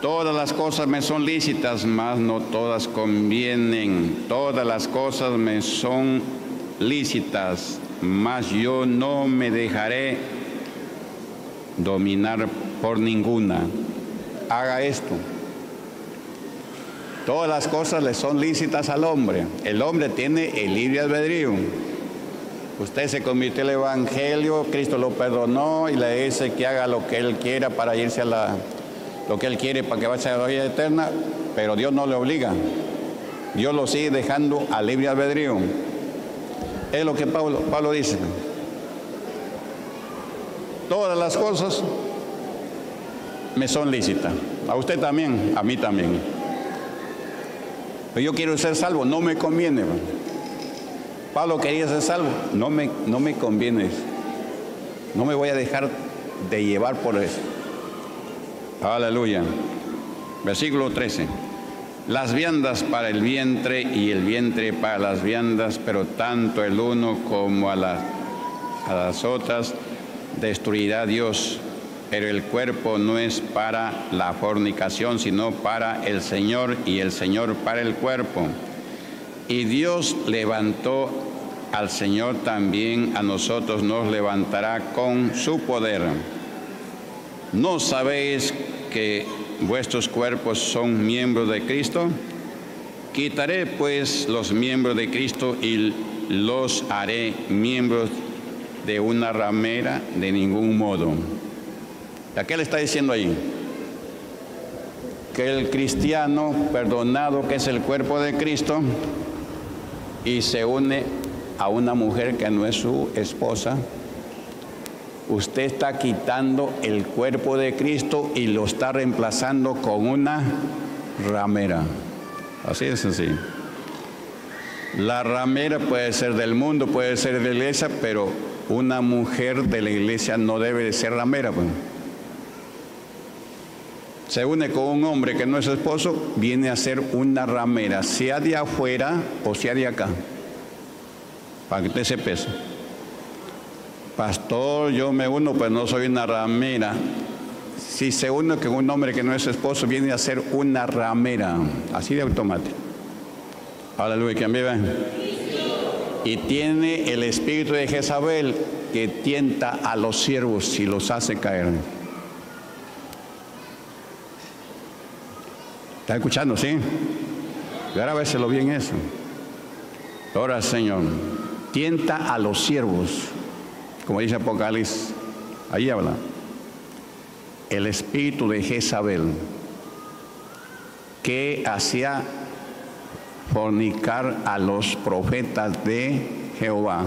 Todas las cosas me son lícitas, mas no todas convienen. Todas las cosas me son lícitas, mas yo no me dejaré dominar por ninguna. Haga esto. Todas las cosas le son lícitas al hombre. El hombre tiene el libre albedrío. Usted se convirtió al Evangelio, Cristo lo perdonó y le dice que haga lo que él quiera para irse a la... lo que él quiere para que vaya a la vida eterna, pero Dios no le obliga. Dios lo sigue dejando al libre albedrío. Es lo que Pablo, Pablo dice. Todas las cosas me son lícitas. A usted también, a mí también. Pero yo quiero ser salvo, no me conviene. Pablo quería ser salvo, no me, no me conviene. No me voy a dejar de llevar por eso. Aleluya. Versículo trece. Las viandas para el vientre y el vientre para las viandas, pero tanto el uno como a, la, a las otras destruirá Dios. Pero el cuerpo no es para la fornicación, sino para el Señor y el Señor para el cuerpo. Y Dios levantó al Señor también, a nosotros nos levantará con su poder. ¿No sabéis que vuestros cuerpos son miembros de Cristo? Quitaré pues los miembros de Cristo y los haré miembros de una ramera de ningún modo. ¿A qué le está diciendo ahí? Que el cristiano perdonado, que es el cuerpo de Cristo, y se une a una mujer que no es su esposa, usted está quitando el cuerpo de Cristo y lo está reemplazando con una ramera. Así es así. La ramera puede ser del mundo, puede ser de la iglesia, pero una mujer de la iglesia no debe de ser ramera. Pues. se une con un hombre que no es su esposo, viene a ser una ramera, sea de afuera o sea de acá, para que usted se pese. Pastor, yo me uno, pues no soy una ramera. Si se une con un hombre que no es su esposo, viene a ser una ramera, así de automático. Aleluya, ¿quién vive? Y tiene el espíritu de Jezabel, que tienta a los siervos y los hace caer. ¿Está escuchando, sí? Grábeselo bien eso. Ahora, Señor, tienta a los siervos, como dice Apocalipsis, ahí habla, el espíritu de Jezabel, que hacía fornicar a los profetas de Jehová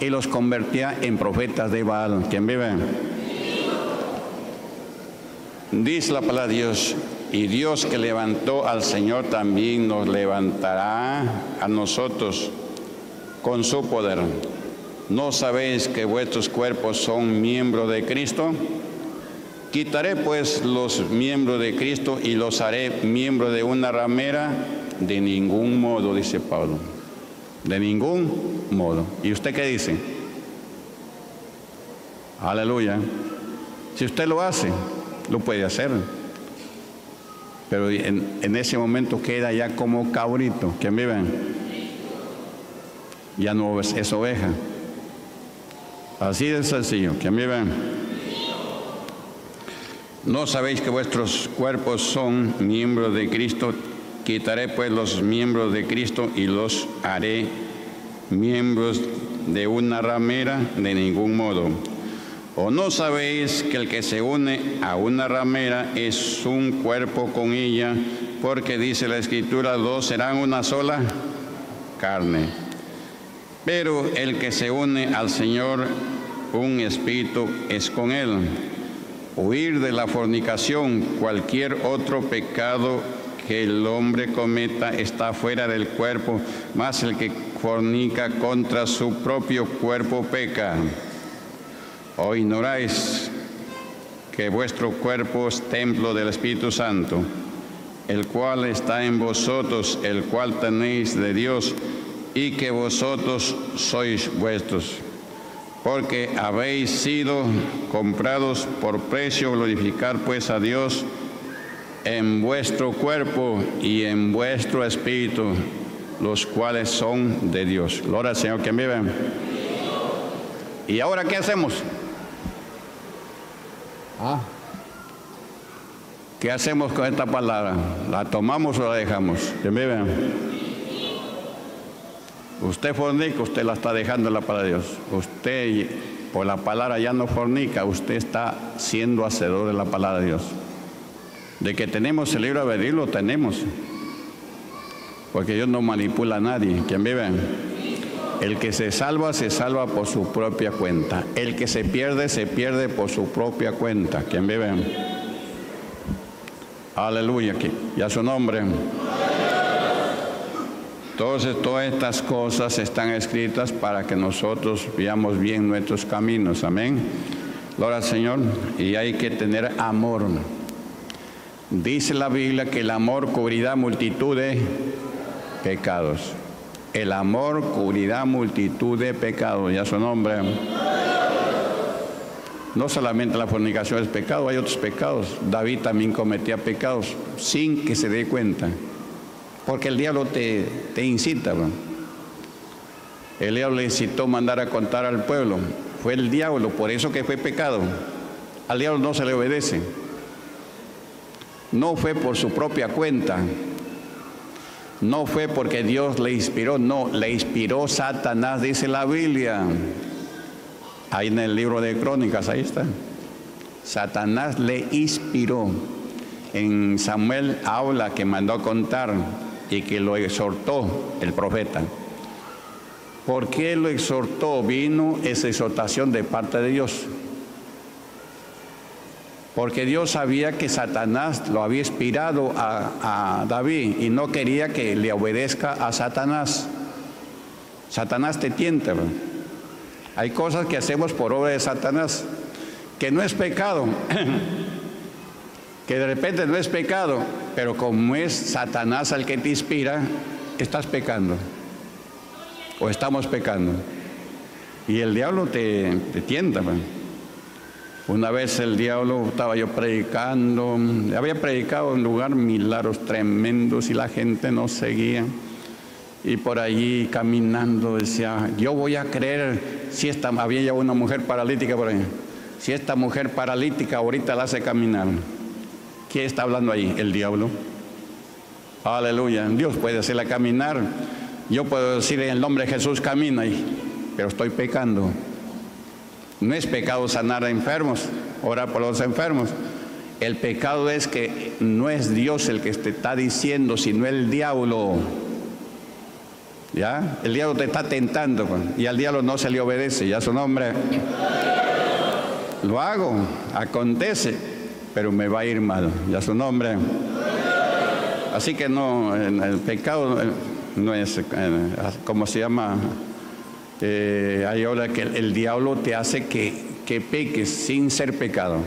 y los convertía en profetas de Baal. ¿Quién vive? Dice la palabra de Dios, y Dios que levantó al Señor también nos levantará a nosotros con su poder. ¿No sabéis que vuestros cuerpos son miembros de Cristo? Quitaré pues los miembros de Cristo y los haré miembros de una ramera. De ningún modo, dice Pablo, de ningún modo. ¿Y usted qué dice? Aleluya. Si usted lo hace, lo puede hacer, pero en, en ese momento queda ya como cabrito. ¿Quién vive? Ya no es, es oveja, así de sencillo. ¿Quién vive? ¿No sabéis que vuestros cuerpos son miembros de Cristo? Quitaré pues los miembros de Cristo y los haré miembros de una ramera. De ningún modo. ¿O no sabéis que el que se une a una ramera es un cuerpo con ella? Porque dice la Escritura, dos serán una sola carne. Pero el que se une al Señor, un espíritu es con él. Huir de la fornicación. Cualquier otro pecado que el hombre cometa está fuera del cuerpo, mas el que fornica contra su propio cuerpo peca. ¿O ignoráis que vuestro cuerpo es templo del Espíritu Santo, el cual está en vosotros, el cual tenéis de Dios, y que vosotros sois vuestros? Porque habéis sido comprados por precio. Glorificar pues a Dios en vuestro cuerpo y en vuestro espíritu, los cuales son de Dios. Gloria al Señor. ¿Quién vive? ¿Y ahora qué hacemos? ¿Ah? ¿Qué hacemos con esta palabra? ¿La tomamos o la dejamos? ¿Quién vive? Usted fornica, usted la está dejando en la palabra de Dios. Usted por la palabra ya no fornica, usted está siendo hacedor de la palabra de Dios. De que tenemos el libro de Dios, lo tenemos. Porque Dios no manipula a nadie. ¿Quién vive? El que se salva, se salva por su propia cuenta. El que se pierde, se pierde por su propia cuenta. ¿Quién vive? Aleluya. Y a su nombre. Entonces, todas estas cosas están escritas para que nosotros veamos bien nuestros caminos. Amén. Gloria al Señor. Y hay que tener amor. Dice la Biblia que el amor cubrirá multitud de pecados. El amor cubrirá multitud de pecados. Ya su nombre. No solamente la fornicación es pecado, hay otros pecados. David también cometía pecados sin que se dé cuenta. Porque el diablo te, te incita. Bro. El diablo le incitó mandar a contar al pueblo. Fue el diablo, por eso que fue pecado. Al diablo no se le obedece. No fue por su propia cuenta. No fue porque Dios le inspiró. No, le inspiró Satanás, dice la Biblia. Ahí en el libro de Crónicas, ahí está. Satanás le inspiró. En Samuel habla que mandó a contar y que lo exhortó el profeta. ¿Por qué lo exhortó? Vino esa exhortación de parte de Dios. Porque Dios sabía que Satanás lo había inspirado a, a David y no quería que le obedezca a Satanás. Satanás te tienta. ¿Verdad? Hay cosas que hacemos por obra de Satanás, que no es pecado, que de repente no es pecado, pero como es Satanás al que te inspira, estás pecando o estamos pecando. Y el diablo te, te tienta. Una vez el diablo, estaba yo predicando, había predicado en lugar milagros tremendos y la gente no seguía. Y por allí caminando decía, yo voy a creer, si esta, había ya una mujer paralítica por ahí, si esta mujer paralítica ahorita la hace caminar. ¿Quién está hablando ahí? El diablo. Aleluya, Dios puede hacerla caminar. Yo puedo decir en el nombre de Jesús, camina, pero estoy pecando. No es pecado sanar a enfermos, orar por los enfermos. El pecado es que no es Dios el que te está diciendo, sino el diablo. ¿Ya? El diablo te está tentando y al diablo no se le obedece, ya su nombre. Lo hago, acontece, pero me va a ir mal, ya su nombre. Así que no, el pecado no es, ¿cómo se llama? Eh, hay ahora que el, el diablo te hace que, que peques sin ser pecado.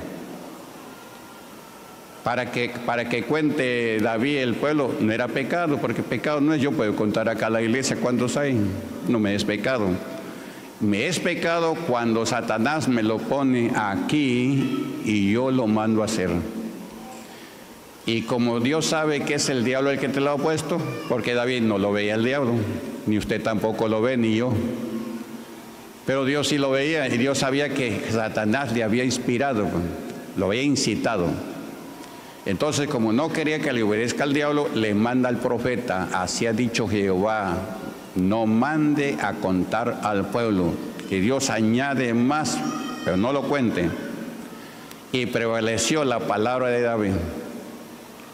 Para que, para que cuente David el pueblo, no era pecado, porque pecado no es, yo puedo contar acá a la iglesia cuántos hay, no me es pecado. Me es pecado cuando Satanás me lo pone aquí y yo lo mando a hacer. Y como Dios sabe que es el diablo el que te lo ha puesto, porque David no lo veía el diablo, ni usted tampoco lo ve, ni yo. Pero Dios sí lo veía y Dios sabía que Satanás le había inspirado, lo había incitado. Entonces, como no quería que le obedezca al diablo, le manda al profeta, así ha dicho Jehová, no mande a contar al pueblo, que Dios añade más, pero no lo cuente. Y prevaleció la palabra de David,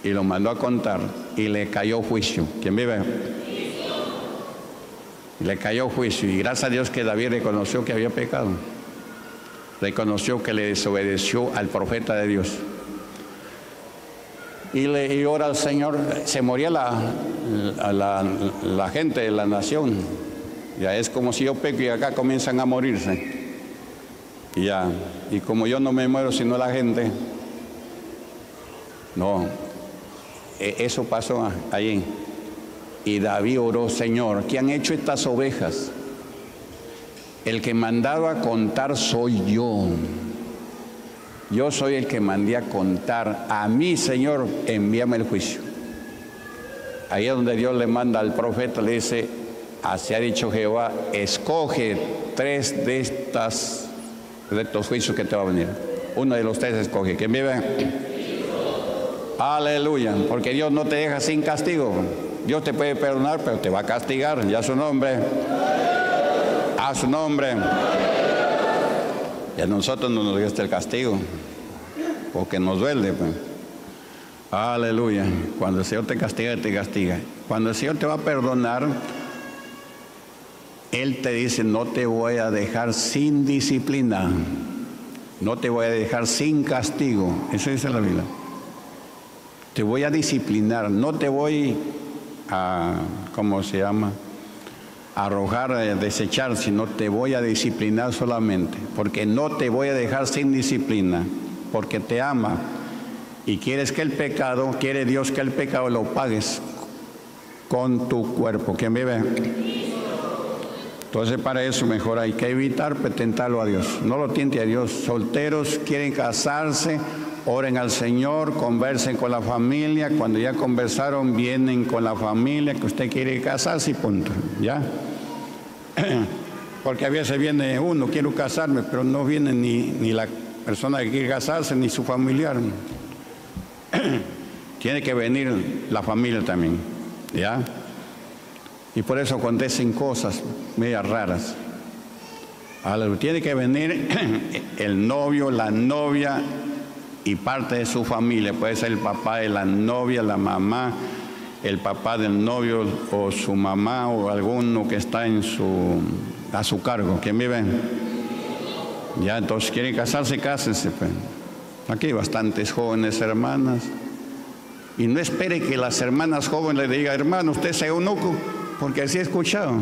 y lo mandó a contar, y le cayó juicio. ¿Quién vive? Y le cayó juicio, y gracias a Dios que David reconoció que había pecado. Reconoció que le desobedeció al profeta de Dios. Y, le, y ora al Señor, se moría la, la, la, la gente de la nación. Ya es como si yo peco y acá comienzan a morirse. Y ya, y como yo no me muero sino la gente. No, eso pasó allí. Y David oró, Señor, ¿qué han hecho estas ovejas? El que mandaba a contar soy yo. Yo soy el que mandé a contar. A mí, Señor, envíame el juicio. Ahí es donde Dios le manda al profeta, le dice, así ha dicho Jehová, escoge tres de, estas, de estos juicios que te va a venir. Uno de los tres escoge. ¿Quién vive? Aleluya. Porque Dios no te deja sin castigo. Dios te puede perdonar, pero te va a castigar. Ya su nombre. A su nombre. Y a nosotros no nos gusta el castigo, porque nos duele. Pues. Aleluya. Cuando el Señor te castiga, te castiga. Cuando el Señor te va a perdonar, Él te dice, no te voy a dejar sin disciplina. No te voy a dejar sin castigo. Eso dice la Biblia. Te voy a disciplinar. No te voy a, ¿cómo se llama?, arrojar, desechar, sino te voy a disciplinar solamente, porque no te voy a dejar sin disciplina, porque te ama y quieres que el pecado, quiere Dios que el pecado lo pagues con tu cuerpo. ¿Quién vive? Entonces para eso mejor hay que evitar tentarlo a Dios. No lo tiente a Dios. Solteros, quieren casarse, oren al Señor, conversen con la familia. Cuando ya conversaron, vienen con la familia que usted quiere casarse y punto. ¿Ya? Porque a veces viene uno, quiero casarme, pero no viene ni, ni la persona que quiere casarse, ni su familiar. Tiene que venir la familia también. ¿Ya? Y por eso acontecen cosas medias raras. Tiene que venir el novio, la novia y parte de su familia, puede ser el papá de la novia, la mamá, el papá del novio o su mamá o alguno que está en su, a su cargo. ¿Quién vive? Ya, entonces quieren casarse, cásense. Pues. Aquí hay bastantes jóvenes hermanas. Y no espere que las hermanas jóvenes le digan, hermano, usted es eunuco, porque así he escuchado.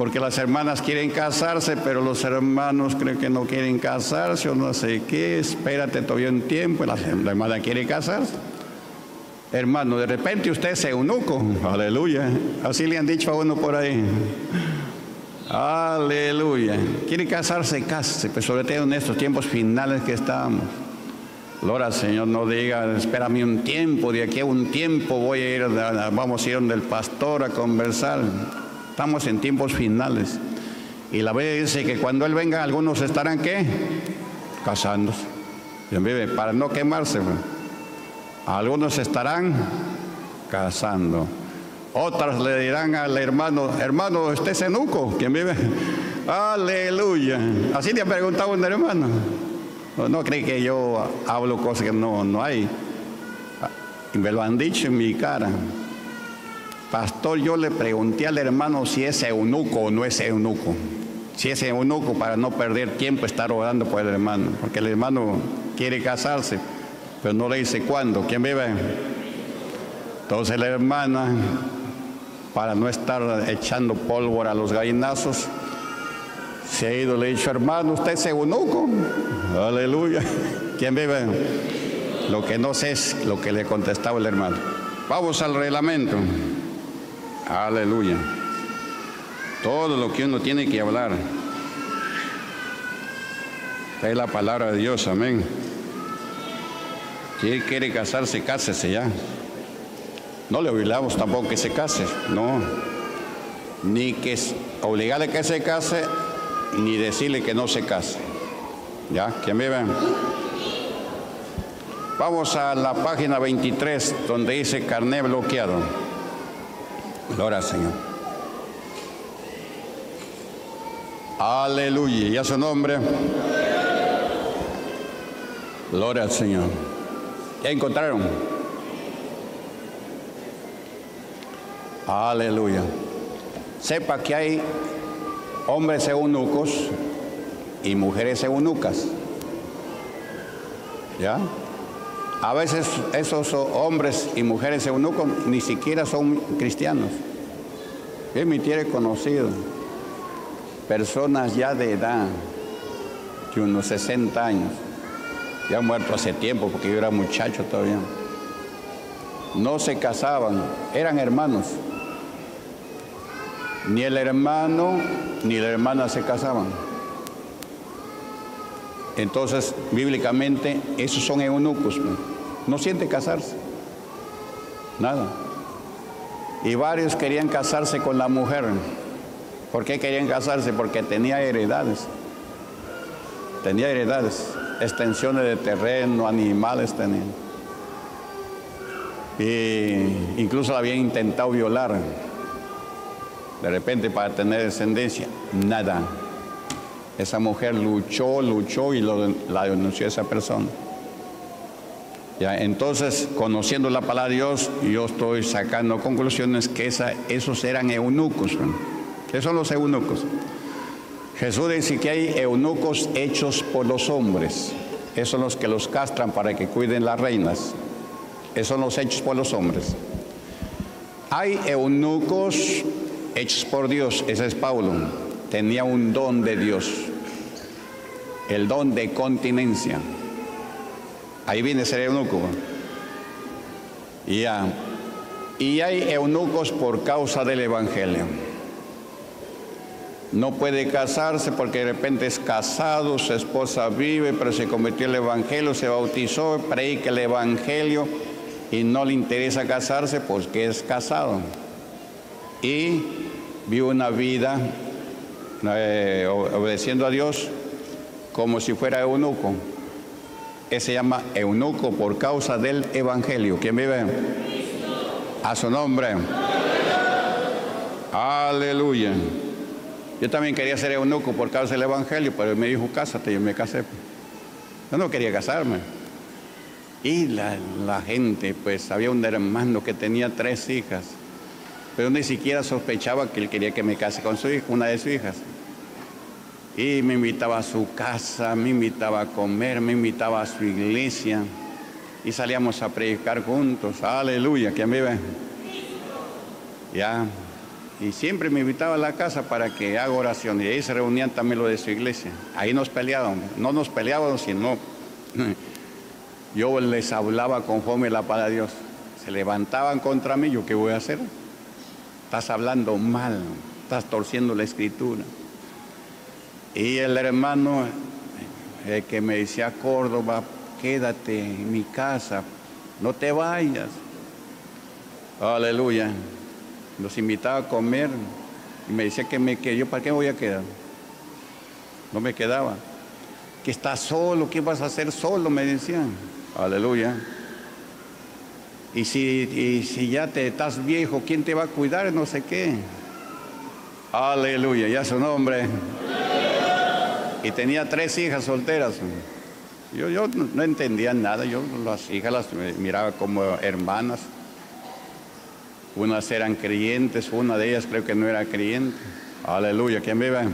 porque las hermanas quieren casarse, pero los hermanos creen que no quieren casarse o no sé qué, espérate todavía un tiempo, la, la hermana quiere casarse. Hermano, de repente usted es eunuco, aleluya, así le han dicho a uno por ahí, aleluya. Quiere casarse, cásese, pues sobre todo en estos tiempos finales que estamos. Gloria al Señor, no diga, espérame un tiempo, de aquí a un tiempo voy a ir, vamos a ir donde el pastor a conversar. Estamos en tiempos finales. Y la Biblia dice que cuando Él venga, algunos estarán, ¿qué? Casándose. Para no quemarse. Algunos estarán casando. Otras le dirán al hermano, hermano, usted es eunuco. ¿Quién vive? Aleluya. Así le preguntaba un hermano. No, no cree que yo hablo cosas que no, no hay. Y me lo han dicho en mi cara. Pastor, yo le pregunté al hermano si es eunuco o no es eunuco. Si es eunuco, para no perder tiempo, estar orando por el hermano. Porque el hermano quiere casarse, pero no le dice cuándo. ¿Quién vive? Entonces la hermana, para no estar echando pólvora a los gallinazos, se ha ido, le ha dicho, hermano, usted es eunuco. Aleluya. ¿Quién vive? Lo que no sé es lo que le contestaba el hermano. Vamos al reglamento. Aleluya. Todo lo que uno tiene que hablar es la palabra de Dios, amén. Si él quiere casarse, cásese ya. No le obligamos tampoco que se case, no. Ni que obligarle que se case, ni decirle que no se case. ¿Ya? ¿Quién vive? Vamos a la página veintitrés, donde dice carné bloqueado. Gloria al Señor. Aleluya. ¿Y a su nombre? Gloria al Señor. ¿Ya encontraron? Aleluya. Sepa que hay hombres eunucos y mujeres eunucas. ¿Ya? A veces esos hombres y mujeres eunucos ni siquiera son cristianos. Yo me tiene conocido personas ya de edad, de unos sesenta años, ya muerto hace tiempo porque yo era muchacho todavía. No se casaban, eran hermanos. Ni el hermano ni la hermana se casaban. Entonces, bíblicamente, esos son eunucos. No, no siente casarse. Nada. Y varios querían casarse con la mujer. ¿Por qué querían casarse? Porque tenía heredades. Tenía heredades. Extensiones de terreno, animales tenía. E incluso la habían intentado violar. De repente, para tener descendencia. Nada. Esa mujer luchó, luchó y lo, la denunció esa persona. Ya, entonces, conociendo la palabra de Dios, yo estoy sacando conclusiones que esa, esos eran eunucos. ¿Qué son los eunucos? Jesús dice que hay eunucos hechos por los hombres. Esos son los que los castran para que cuiden las reinas. Esos son los hechos por los hombres. Hay eunucos hechos por Dios. Ese es Pablo. Tenía un don de Dios. El don de continencia. Ahí viene ser eunuco. Y, ya. y hay eunucos por causa del evangelio. No puede casarse porque de repente es casado, su esposa vive, pero se convirtió en el evangelio, se bautizó, predica el evangelio y no le interesa casarse porque es casado. Y vive una vida Eh, obedeciendo a Dios como si fuera eunuco. Él se llama eunuco por causa del evangelio. ¿Quién vive? A su nombre. Aleluya. Yo también quería ser eunuco por causa del evangelio, pero él me dijo, cásate, yo me casé. Yo no quería casarme. Y la, la gente, pues había un hermano que tenía tres hijas, pero ni siquiera sospechaba que él quería que me case con su hija, una de sus hijas. Y me invitaba a su casa, me invitaba a comer, me invitaba a su iglesia. Y salíamos a predicar juntos. Aleluya, ¿quién vive? Ya. Y siempre me invitaba a la casa para que haga oración. Y ahí se reunían también los de su iglesia. Ahí nos peleaban. No nos peleábamos, sino yo les hablaba conforme la palabra de Dios. Se levantaban contra mí. ¿Yo qué voy a hacer? Estás hablando mal. Estás torciendo la escritura. Y el hermano eh, que me decía, Córdoba, quédate en mi casa. No te vayas. Aleluya. Los invitaba a comer y me decía que me quedé. Yo, ¿para qué voy a quedar? No me quedaba. Que estás solo, ¿qué vas a hacer solo? Me decían. Aleluya. Y si, y si ya te estás viejo, ¿quién te va a cuidar? No sé qué. Aleluya, ya su nombre. Y tenía tres hijas solteras. Yo, yo no entendía nada. Yo las hijas las miraba como hermanas. Unas eran creyentes, una de ellas creo que no era creyente. Aleluya, ¿quién viva?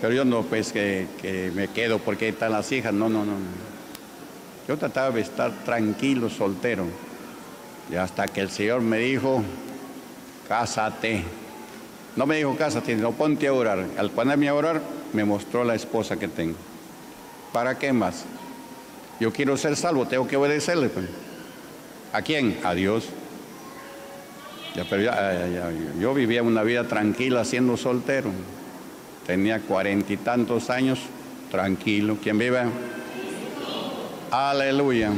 Pero yo no, pues, que, que me quedo porque ahí están las hijas. No, no, no. Yo trataba de estar tranquilo, soltero. Y hasta que el Señor me dijo, cásate. No me dijo, cásate, no, ponte a orar. Al ponerme a orar, me mostró la esposa que tengo. ¿Para qué más? Yo quiero ser salvo, tengo que obedecerle. Pues. ¿A quién? A Dios. Ya, pero ya, ya, ya, yo vivía una vida tranquila siendo soltero. Tenía cuarenta y tantos años, tranquilo. ¿Quién vive? Aleluya.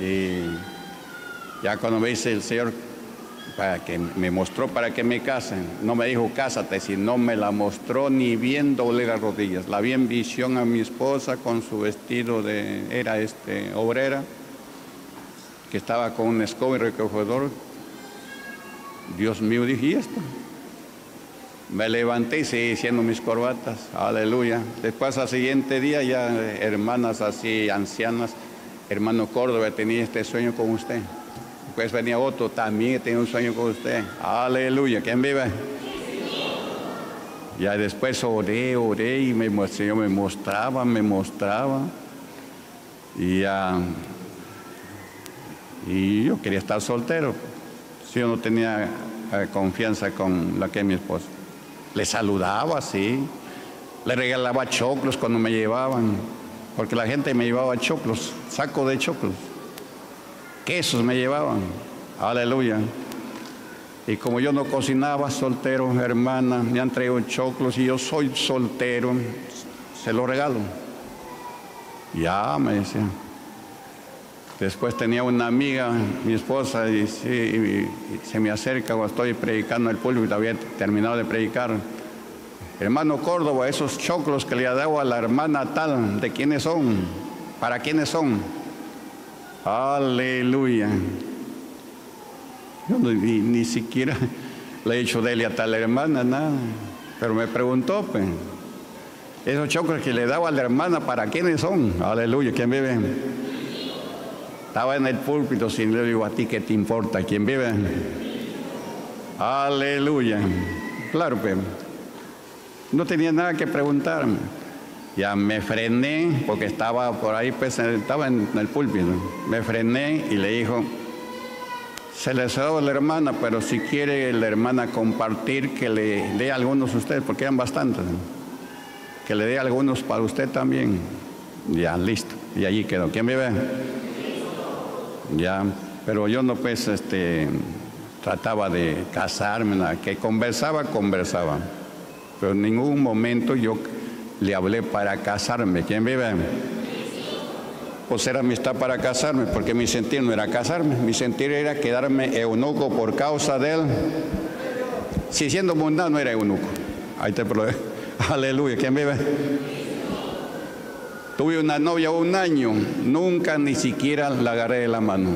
Y ya cuando me dice el Señor, para que me mostró para que me case, no me dijo cásate, sino me la mostró ni bien doblé las rodillas. La vi en visión a mi esposa con su vestido de, era este, obrera, que estaba con un escoba y recogedor. Dios mío, dije, ¿y esto? Me levanté y seguí haciendo mis corbatas. Aleluya. Después, al siguiente día, ya hermanas así, ancianas, hermano Córdoba, tenía este sueño con usted. Después venía otro, también tenía un sueño con usted. Aleluya. ¿Quién vive? Ya después oré, oré, y me, el Señor me mostraba, me mostraba. Y, uh, y yo quería estar soltero. Yo no tenía eh, confianza con la que es mi esposa. Le saludaba, sí. Le regalaba choclos cuando me llevaban. Porque la gente me llevaba choclos, saco de choclos. Quesos me llevaban. Aleluya. Y como yo no cocinaba, soltero, hermana, me han traído choclos y yo soy soltero, se los regalo. Ya, me decía. Después tenía una amiga, mi esposa, y, sí, y, y se me acerca cuando estoy predicando al público, y todavía había terminado de predicar. Hermano Córdoba, esos choclos que le ha dado a la hermana tal, ¿de quiénes son? ¿Para quiénes son? Aleluya. Yo no, ni, ni siquiera le he hecho de él a tal hermana, nada. Pero me preguntó, pues, esos choclos que le daba a la hermana, ¿para quiénes son? Aleluya, ¿quién vive? Estaba en el púlpito, sin le digo, ¿a ti qué te importa? ¿Quién vive? Aleluya. Claro, pero no tenía nada que preguntarme. Ya me frené, porque estaba por ahí, pues, estaba en el púlpito. Me frené y le dijo, se le cedió a la hermana, pero si quiere la hermana compartir, que le dé algunos a ustedes, porque eran bastantes. Que le dé algunos para usted también. Ya, listo. Y allí quedó. ¿Quién vive? Ya, pero yo no, pues, este, trataba de casarme, nada, que conversaba, conversaba. Pero en ningún momento yo le hablé para casarme. ¿Quién vive? Pues era amistad para casarme, porque mi sentir no era casarme. Mi sentir era quedarme eunuco por causa de él. Si siendo mundano era eunuco. Ahí te probé. Aleluya. ¿Quién vive? Tuve una novia un año, nunca ni siquiera la agarré de la mano.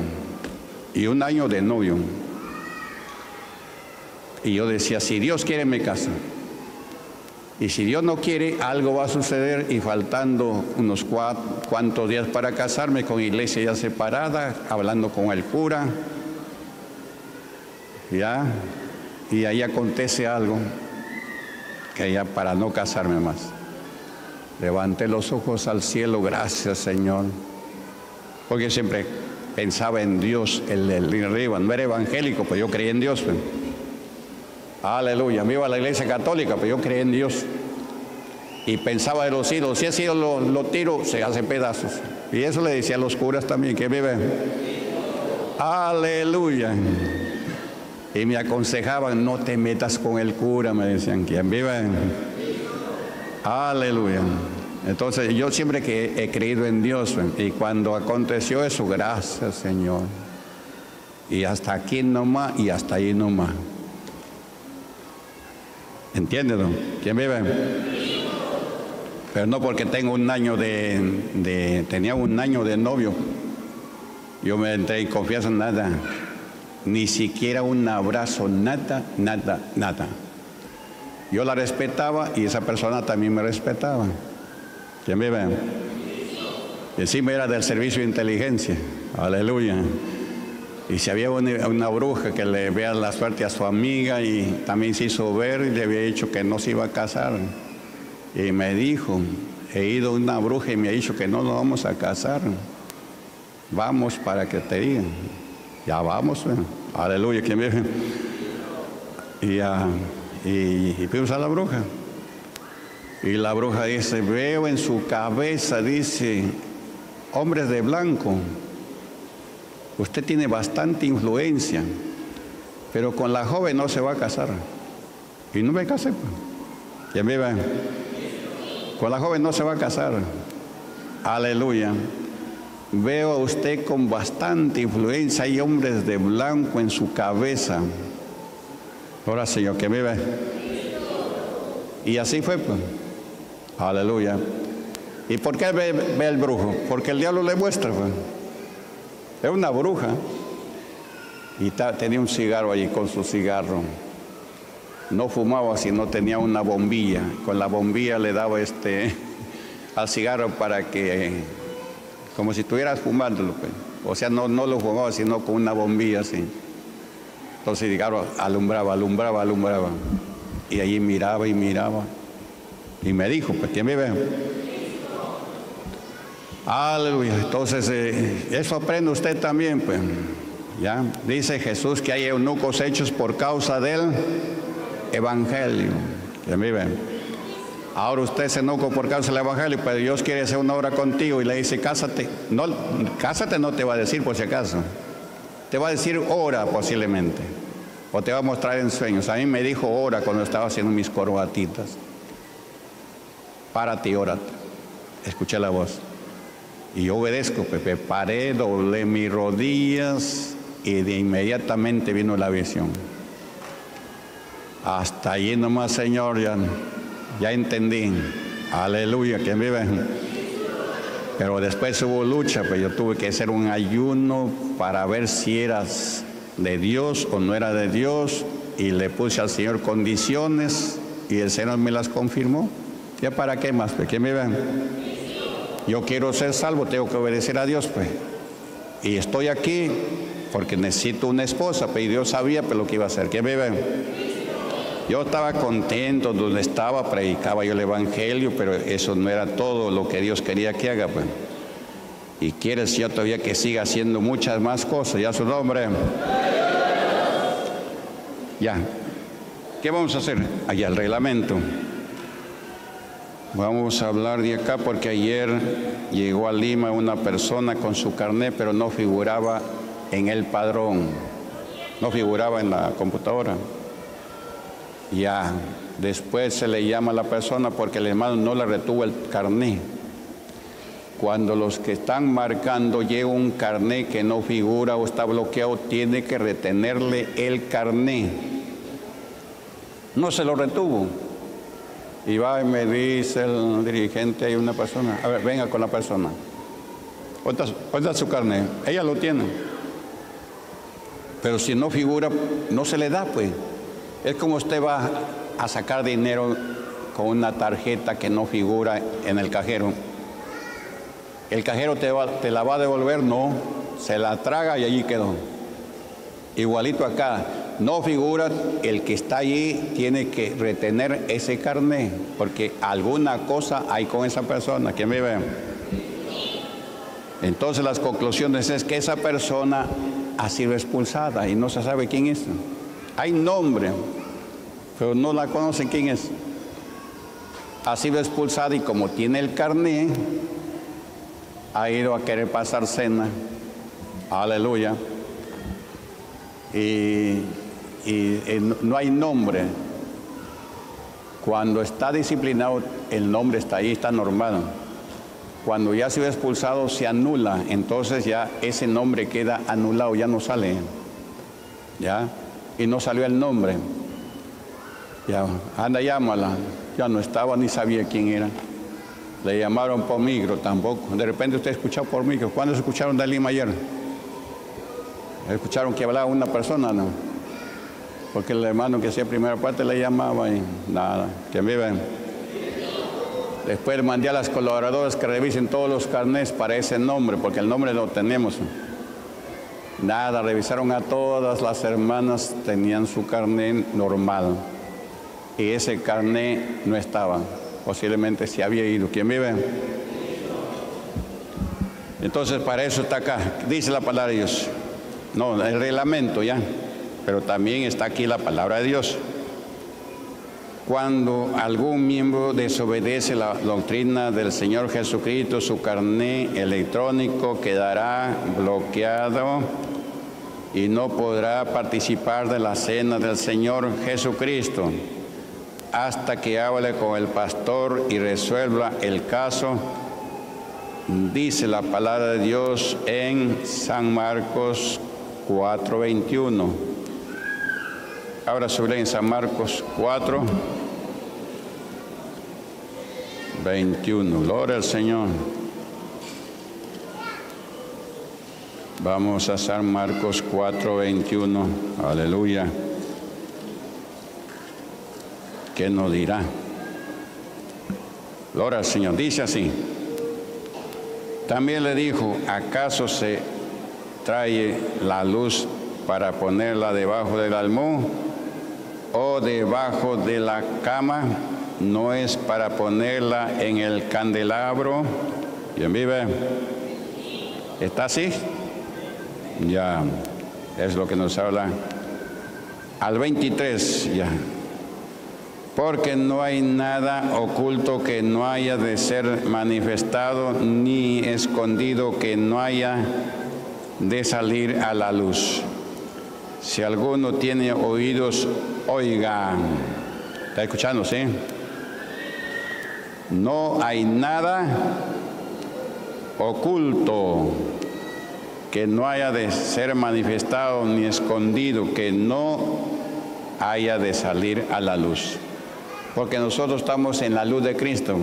Y un año de novio. Y yo decía, si Dios quiere me caso. Y si Dios no quiere, algo va a suceder. Y faltando unos cuatro, cuantos días para casarme, con iglesia ya separada, hablando con el cura. Ya, y ahí acontece algo, que ya para no casarme más. Levanté los ojos al cielo, gracias Señor, porque siempre pensaba en Dios, el de arriba, no era evangélico, pues yo creía en Dios. Pues. Aleluya. Me iba a la iglesia católica, pero yo creí en Dios. Y pensaba de los ídolos, si ese ídolo lo tiro, se hace pedazos. Y eso le decía a los curas también, que viven. Aleluya. Y me aconsejaban, no te metas con el cura, me decían, ¿quién vive? Aleluya. Entonces yo siempre que he creído en Dios, y cuando aconteció eso, gracias Señor. Y hasta aquí nomás, y hasta ahí nomás. ¿Entienden? ¿Quién vive? Pero no porque tengo un año de, de... Tenía un año de novio. Yo me entré y confieso nada. Ni siquiera un abrazo, nada, nada, nada. Yo la respetaba y esa persona también me respetaba. ¿Quién vive? Y encima era del servicio de inteligencia. Aleluya. Y si había una, una bruja que le vea la suerte a su amiga y también se hizo ver y le había dicho que no se iba a casar. Y me dijo, he ido a una bruja y me ha dicho que no nos vamos a casar. Vamos para que te digan. Ya vamos, eh. Aleluya. ¿Quién vive? Y, uh, y, y fuimos a la bruja. Y la bruja dice, veo en su cabeza, dice, hombres de blanco. Usted tiene bastante influencia, pero con la joven no se va a casar. Y no me casé. ¿Quién vive? Con la joven no se va a casar. Aleluya. Veo a usted con bastante influencia. Hay hombres de blanco en su cabeza. Ahora, Señor, que vive. Y así fue. Aleluya. ¿Y por qué ve, ve el brujo? Porque el diablo le muestra. Es una bruja. Y ta, tenía un cigarro allí con su cigarro. No fumaba, sino tenía una bombilla. Con la bombilla le daba este al cigarro para que, como si estuvieras fumándolo. Pues. O sea, no, no lo fumaba, sino con una bombilla así. Entonces, digamos, alumbraba, alumbraba, alumbraba. Y allí miraba y miraba. Y me dijo, pues, ¿quién vive? Aleluya. Entonces, eh, eso aprende usted también, pues. ¿Ya? Dice Jesús que hay eunucos hechos por causa de él. Evangelio. ¿Quién vive? Ahora usted se enoja por causa del evangelio, pero Dios quiere hacer una obra contigo y le dice, cásate. No, cásate no te va a decir por si acaso. Te va a decir ora posiblemente. O te va a mostrar en sueños. A mí me dijo ora cuando estaba haciendo mis corbatitas. Párate y órate. Escuché la voz. Y yo obedezco, Pepe. Paré, doblé mis rodillas y de inmediatamente vino la visión. Hasta allí nomás, Señor, ya, ya entendí. Aleluya, ¿quién vive? Pero después hubo lucha, pero yo tuve que hacer un ayuno para ver si eras de Dios o no era de Dios. Y le puse al Señor condiciones y el Señor me las confirmó. ¿Ya para qué más? Pues, ¿quién vive? Yo quiero ser salvo, tengo que obedecer a Dios, pues. Y estoy aquí porque necesito una esposa, pues, y Dios sabía pues, lo que iba a hacer. ¿Quién vive? Yo estaba contento donde estaba, predicaba yo el evangelio, pero eso no era todo lo que Dios quería que haga. Pues. Y quiere el Señor todavía que siga haciendo muchas más cosas. Ya su nombre. Ya. ¿Qué vamos a hacer? Allá el reglamento. Vamos a hablar de acá porque ayer llegó a Lima una persona con su carnet, pero no figuraba en el padrón. No figuraba en la computadora. Ya, después se le llama a la persona porque el hermano no le retuvo el carné. Cuando los que están marcando llega un carné que no figura o está bloqueado, tiene que retenerle el carné. No se lo retuvo. Y va y me dice el dirigente, hay una persona, a ver, venga con la persona. ¿Dónde está su carné? Ella lo tiene. Pero si no figura, no se le da, pues. Es como usted va a sacar dinero con una tarjeta que no figura en el cajero. ¿El cajero te, va, te la va a devolver? No. Se la traga y allí quedó. Igualito acá. No figura, el que está allí tiene que retener ese carné. Porque alguna cosa hay con esa persona. ¿Quién vive? Entonces las conclusiones es que esa persona ha sido expulsada y no se sabe quién es. Hay nombre, pero no la conocen quién es. Ha sido expulsado y como tiene el carné, ha ido a querer pasar cena. Aleluya. Y, y, y no hay nombre. Cuando está disciplinado, el nombre está ahí, está normado. Cuando ya ha sido expulsado, se anula. Entonces ya ese nombre queda anulado, ya no sale. ¿Ya? Y no salió el nombre. Ya, anda, llámala. Ya no estaba, ni sabía quién era. Le llamaron por micro, tampoco. De repente usted escuchó por micro. ¿Cuándo se escucharon de Lima ayer? Escucharon que hablaba una persona, ¿no? Porque el hermano que hacía primera parte le llamaba y nada. ¿Quién vive? Después mandé a las colaboradoras que revisen todos los carnés para ese nombre, porque el nombre lo tenemos. Nada, revisaron a todas las hermanas, tenían su carné normal. Y ese carné no estaba, posiblemente se había ido. ¿Quién vive? Entonces para eso está acá, dice la palabra de Dios. No, el reglamento ya, pero también está aquí la palabra de Dios. Cuando algún miembro desobedece la doctrina del Señor Jesucristo, su carné electrónico quedará bloqueado y no podrá participar de la cena del Señor Jesucristo hasta que hable con el pastor y resuelva el caso, dice la palabra de Dios en San Marcos cuatro veintiuno. Ahora sobre en San Marcos cuatro veintiuno. Gloria al Señor. Vamos a San Marcos cuatro veintiuno. Aleluya. ¿Qué nos dirá? Gloria al Señor. Dice así. También le dijo, ¿acaso se trae la luz para ponerla debajo del almud o debajo de la cama? No es para ponerla en el candelabro. ¿Quién vive? ¿Está así? Ya, es lo que nos habla. Al veintitrés, ya. Porque no hay nada oculto que no haya de ser manifestado, ni escondido que no haya de salir a la luz. Si alguno tiene oídos, oiga. ¿Está escuchando, sí? No hay nada oculto que no haya de ser manifestado, ni escondido que no haya de salir a la luz. Porque nosotros estamos en la luz de Cristo.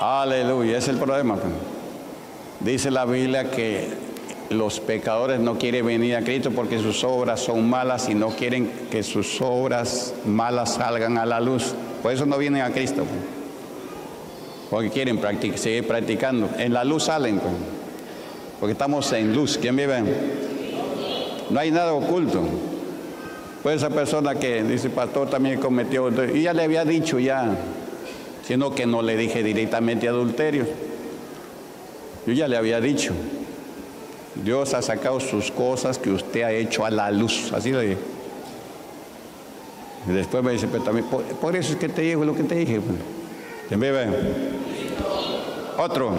Aleluya, ese es el problema. Dice la Biblia que los pecadores no quieren venir a Cristo porque sus obras son malas y no quieren que sus obras malas salgan a la luz. Por eso no vienen a Cristo. Porque quieren practic- seguir practicando. En la luz salen. Porque estamos en luz. ¿Quién vive? No hay nada oculto. Pues esa persona que dice, pastor, también cometió adulterio. Y ya le había dicho ya, sino que no le dije directamente adulterio. Yo ya le había dicho. Dios ha sacado sus cosas que usted ha hecho a la luz. Así le dije. Y después me dice, pero también, por, por eso es que te digo lo que te dije. ¿Te vive? Otro.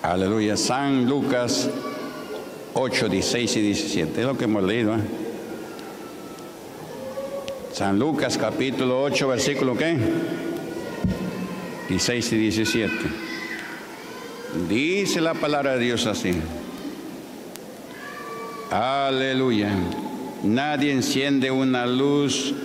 Aleluya. San Lucas ocho, dieciséis y diecisiete. Es lo que hemos leído. ¿eh? San Lucas, capítulo ocho, versículo, ¿qué? dieciséis y diecisiete. Dice la palabra de Dios así. Aleluya. Nadie enciende una luz,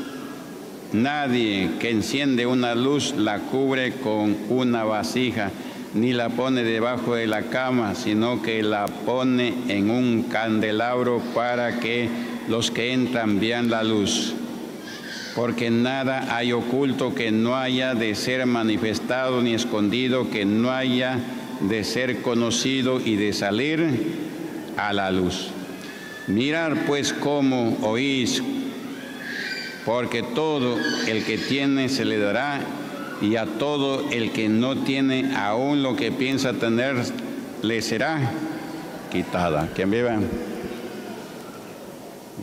nadie que enciende una luz la cubre con una vasija, ni la pone debajo de la cama, sino que la pone en un candelabro para que los que entran vean la luz. Porque nada hay oculto que no haya de ser manifestado, ni escondido que no haya de ser conocido y de salir a la luz. Mirad pues cómo oís, porque todo el que tiene se le dará, y a todo el que no tiene aún lo que piensa tener, le será quitada. ¿Quién vive?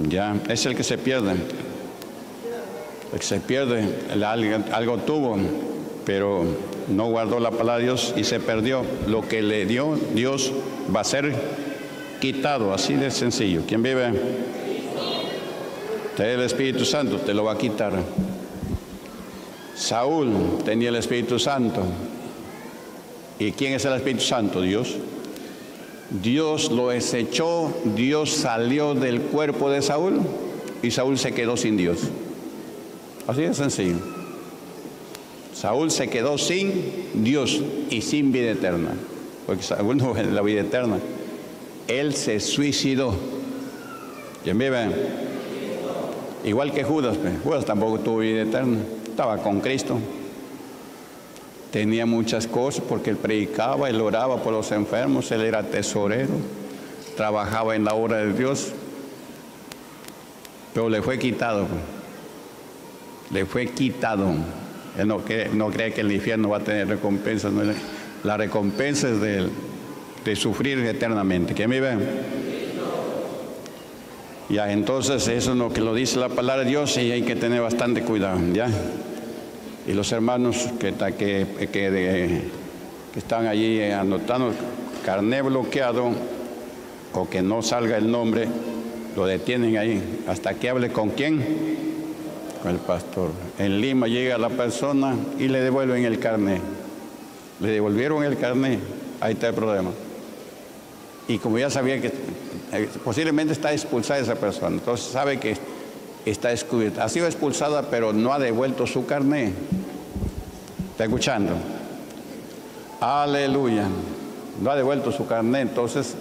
Ya, es el que se pierde. El que se pierde, el, algo tuvo, pero no guardó la palabra de Dios y se perdió. Lo que le dio Dios va a ser quitado, así de sencillo. ¿Quién vive? El Espíritu Santo te lo va a quitar. Saúl tenía el Espíritu Santo. ¿Y quién es el Espíritu Santo? Dios. Dios lo desechó, Dios salió del cuerpo de Saúl y Saúl se quedó sin Dios. Así de sencillo. Saúl se quedó sin Dios y sin vida eterna. Porque Saúl no es la vida eterna. Él se suicidó. ¿Quién vive? Igual que Judas. Judas tampoco tuvo vida eterna. Estaba con Cristo. Tenía muchas cosas porque él predicaba, él oraba por los enfermos, él era tesorero, trabajaba en la obra de Dios, pero le fue quitado, le fue quitado. Él no cree, no cree que el infierno va a tener recompensas, no, la recompensa es de, de sufrir eternamente. ¿Quién vive? Ya, entonces eso es lo que lo dice la palabra de Dios y hay que tener bastante cuidado, ¿ya? Y los hermanos que, que, que, de, que están allí anotando, carné bloqueado, o que no salga el nombre, lo detienen ahí, hasta que hable con quién, con el pastor. En Lima llega la persona y le devuelven el carné. Le devolvieron el carné, ahí está el problema. Y como ya sabía que posiblemente está expulsada esa persona, entonces sabe que está descubierta, ha sido expulsada, pero no ha devuelto su carné. ¿Está escuchando? Aleluya. No ha devuelto su carné, entonces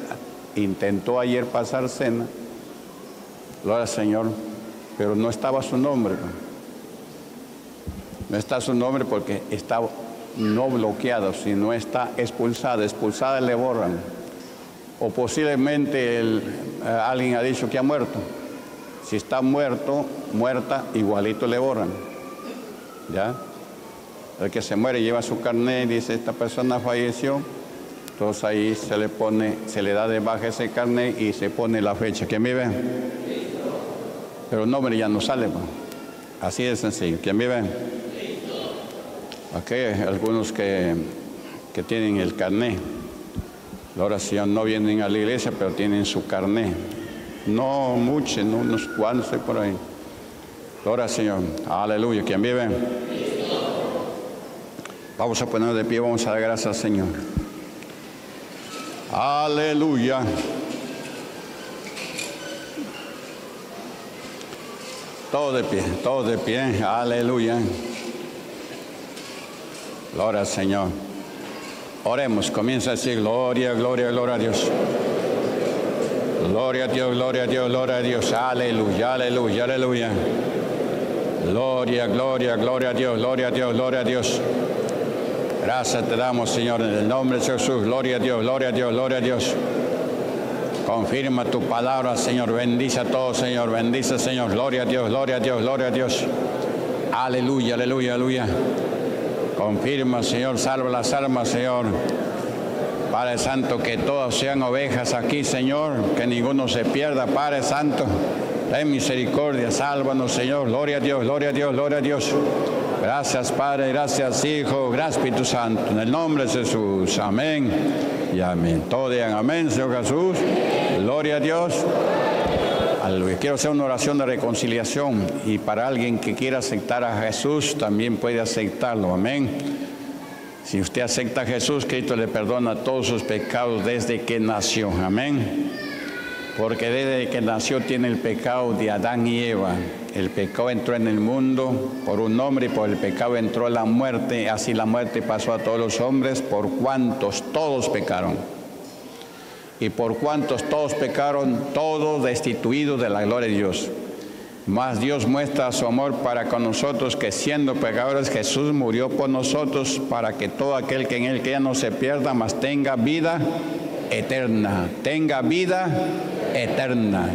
intentó ayer pasar cena. Gloria al Señor, pero no estaba su nombre. No está su nombre porque está no bloqueado, sino está expulsada. Expulsada le borran. O posiblemente el, eh, alguien ha dicho que ha muerto. Si está muerto, muerta, igualito le borran. ¿Ya? El que se muere lleva su carné y dice, esta persona falleció. Entonces ahí se le pone, se le da de baja ese carné y se pone la fecha. ¿Quién vive? Pero el nombre ya no sale. Pa. Así de sencillo. ¿Quién vive? Aquí hay algunos que, que tienen el carné. La oración no vienen a la iglesia, pero tienen su carné. No muchos, no, unos cuantos por ahí. Gloria al Señor. Aleluya. ¿Quién vive? Vamos a ponernos de pie, vamos a dar gracias al Señor. Aleluya. Todos de pie, todos de pie. Aleluya. Gloria al Señor. Oremos, comienza a decir gloria, gloria, gloria a Dios. Gloria a Dios, gloria a Dios, gloria a Dios. Aleluya, aleluya, aleluya. Gloria, gloria, gloria a Dios, gloria a Dios, gloria a Dios. Gracias te damos, Señor, en el nombre de Jesús. Gloria a Dios, gloria a Dios, gloria a Dios. Confirma tu palabra, Señor. Bendice a todos, Señor. Bendice, Señor. Gloria a Dios, gloria a Dios, gloria a Dios. Aleluya, aleluya, aleluya. Confirma, Señor. Salva las almas, Señor. Padre Santo, que todos sean ovejas aquí, Señor, que ninguno se pierda, Padre Santo, ten misericordia, sálvanos, Señor, gloria a Dios, gloria a Dios, gloria a Dios, gracias Padre, gracias Hijo, gracias Espíritu Santo, en el nombre de Jesús, amén, y amén, todos digan amén, Señor Jesús, gloria a Dios. Aleluya. Quiero hacer una oración de reconciliación, y para alguien que quiera aceptar a Jesús, también puede aceptarlo, amén. Si usted acepta a Jesús, Cristo le perdona todos sus pecados desde que nació. Amén. Porque desde que nació tiene el pecado de Adán y Eva. El pecado entró en el mundo por un hombre y por el pecado entró la muerte. Así la muerte pasó a todos los hombres por cuantos todos pecaron. Y por cuantos todos pecaron, todos destituidos de la gloria de Dios. Mas Dios muestra su amor para con nosotros, que siendo pecadores, Jesús murió por nosotros, para que todo aquel que en Él crea no se pierda, mas tenga vida eterna. Tenga vida eterna.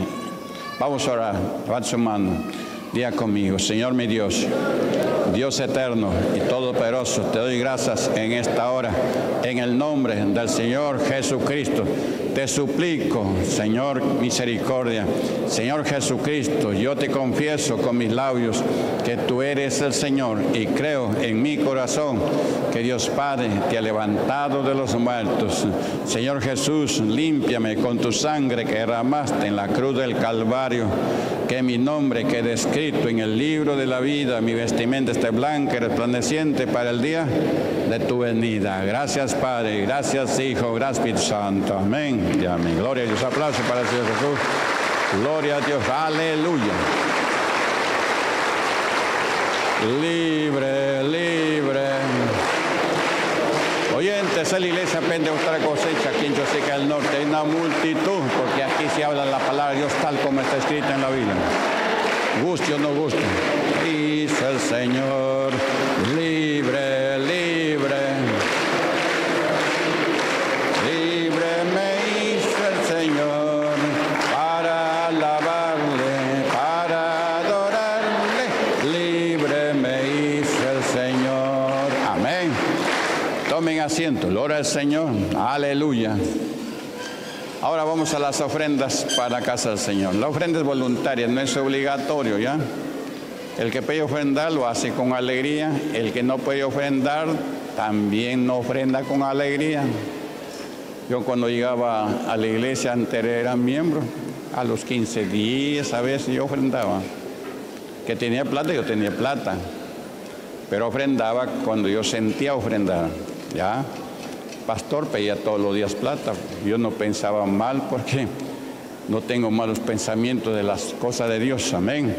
Vamos a orar. Levanta su mano. Día conmigo. Señor mi Dios, Dios eterno y todopoderoso, te doy gracias en esta hora, en el nombre del Señor Jesucristo. Te suplico, Señor, misericordia. Señor Jesucristo, yo te confieso con mis labios que tú eres el Señor y creo en mi corazón que Dios Padre te ha levantado de los muertos. Señor Jesús, límpiame con tu sangre que derramaste en la cruz del Calvario. Que mi nombre quede escrito en el libro de la vida, mi vestimenta esté blanca y resplandeciente para el día de tu venida. Gracias, Padre, gracias, Hijo, gracias, Espíritu Santo. Amén y amén. Gloria a Dios. Aplauso para el Señor Jesús. Gloria a Dios. Aleluya. Libre, libre. Oyentes, en la iglesia pentecostal Cosecha, aquí en Chosica del Norte, hay una multitud, porque aquí se habla la palabra de Dios tal como está escrita en la Biblia. Guste o no guste. Dice el Señor, libre, libre. Libre me hizo el Señor, para alabarle, para adorarle. Libre me hizo el Señor. Amén. Tomen asiento, gloria al Señor, aleluya. Ahora vamos a las ofrendas para casa del Señor. La ofrenda es voluntaria, no es obligatorio, ¿ya? El que puede ofrendar lo hace con alegría, el que no puede ofrendar también no ofrenda con alegría. Yo cuando llegaba a la iglesia antes era miembro, a los quince días a veces yo ofrendaba. Que tenía plata, yo tenía plata, pero ofrendaba cuando yo sentía ofrendar, ¿ya? Pastor pedía todos los días plata. Yo no pensaba mal porque no tengo malos pensamientos de las cosas de Dios. Amén.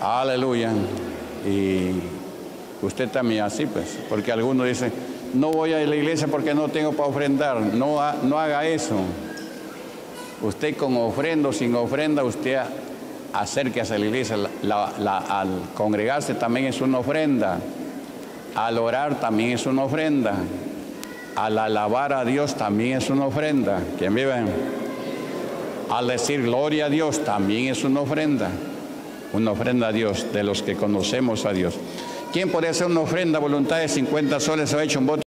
Aleluya. Y usted también así, pues. Porque algunos dicen, no voy a la iglesia porque no tengo para ofrendar. No, no haga eso. Usted con ofrenda o sin ofrenda, usted acérquese a la iglesia. La, la, al congregarse también es una ofrenda. Al orar también es una ofrenda. Al alabar a Dios también es una ofrenda. ¿Quién vive? Al decir gloria a Dios también es una ofrenda. Una ofrenda a Dios, de los que conocemos a Dios. ¿Quién podría hacer una ofrenda voluntaria de cincuenta soles o hecho un voto?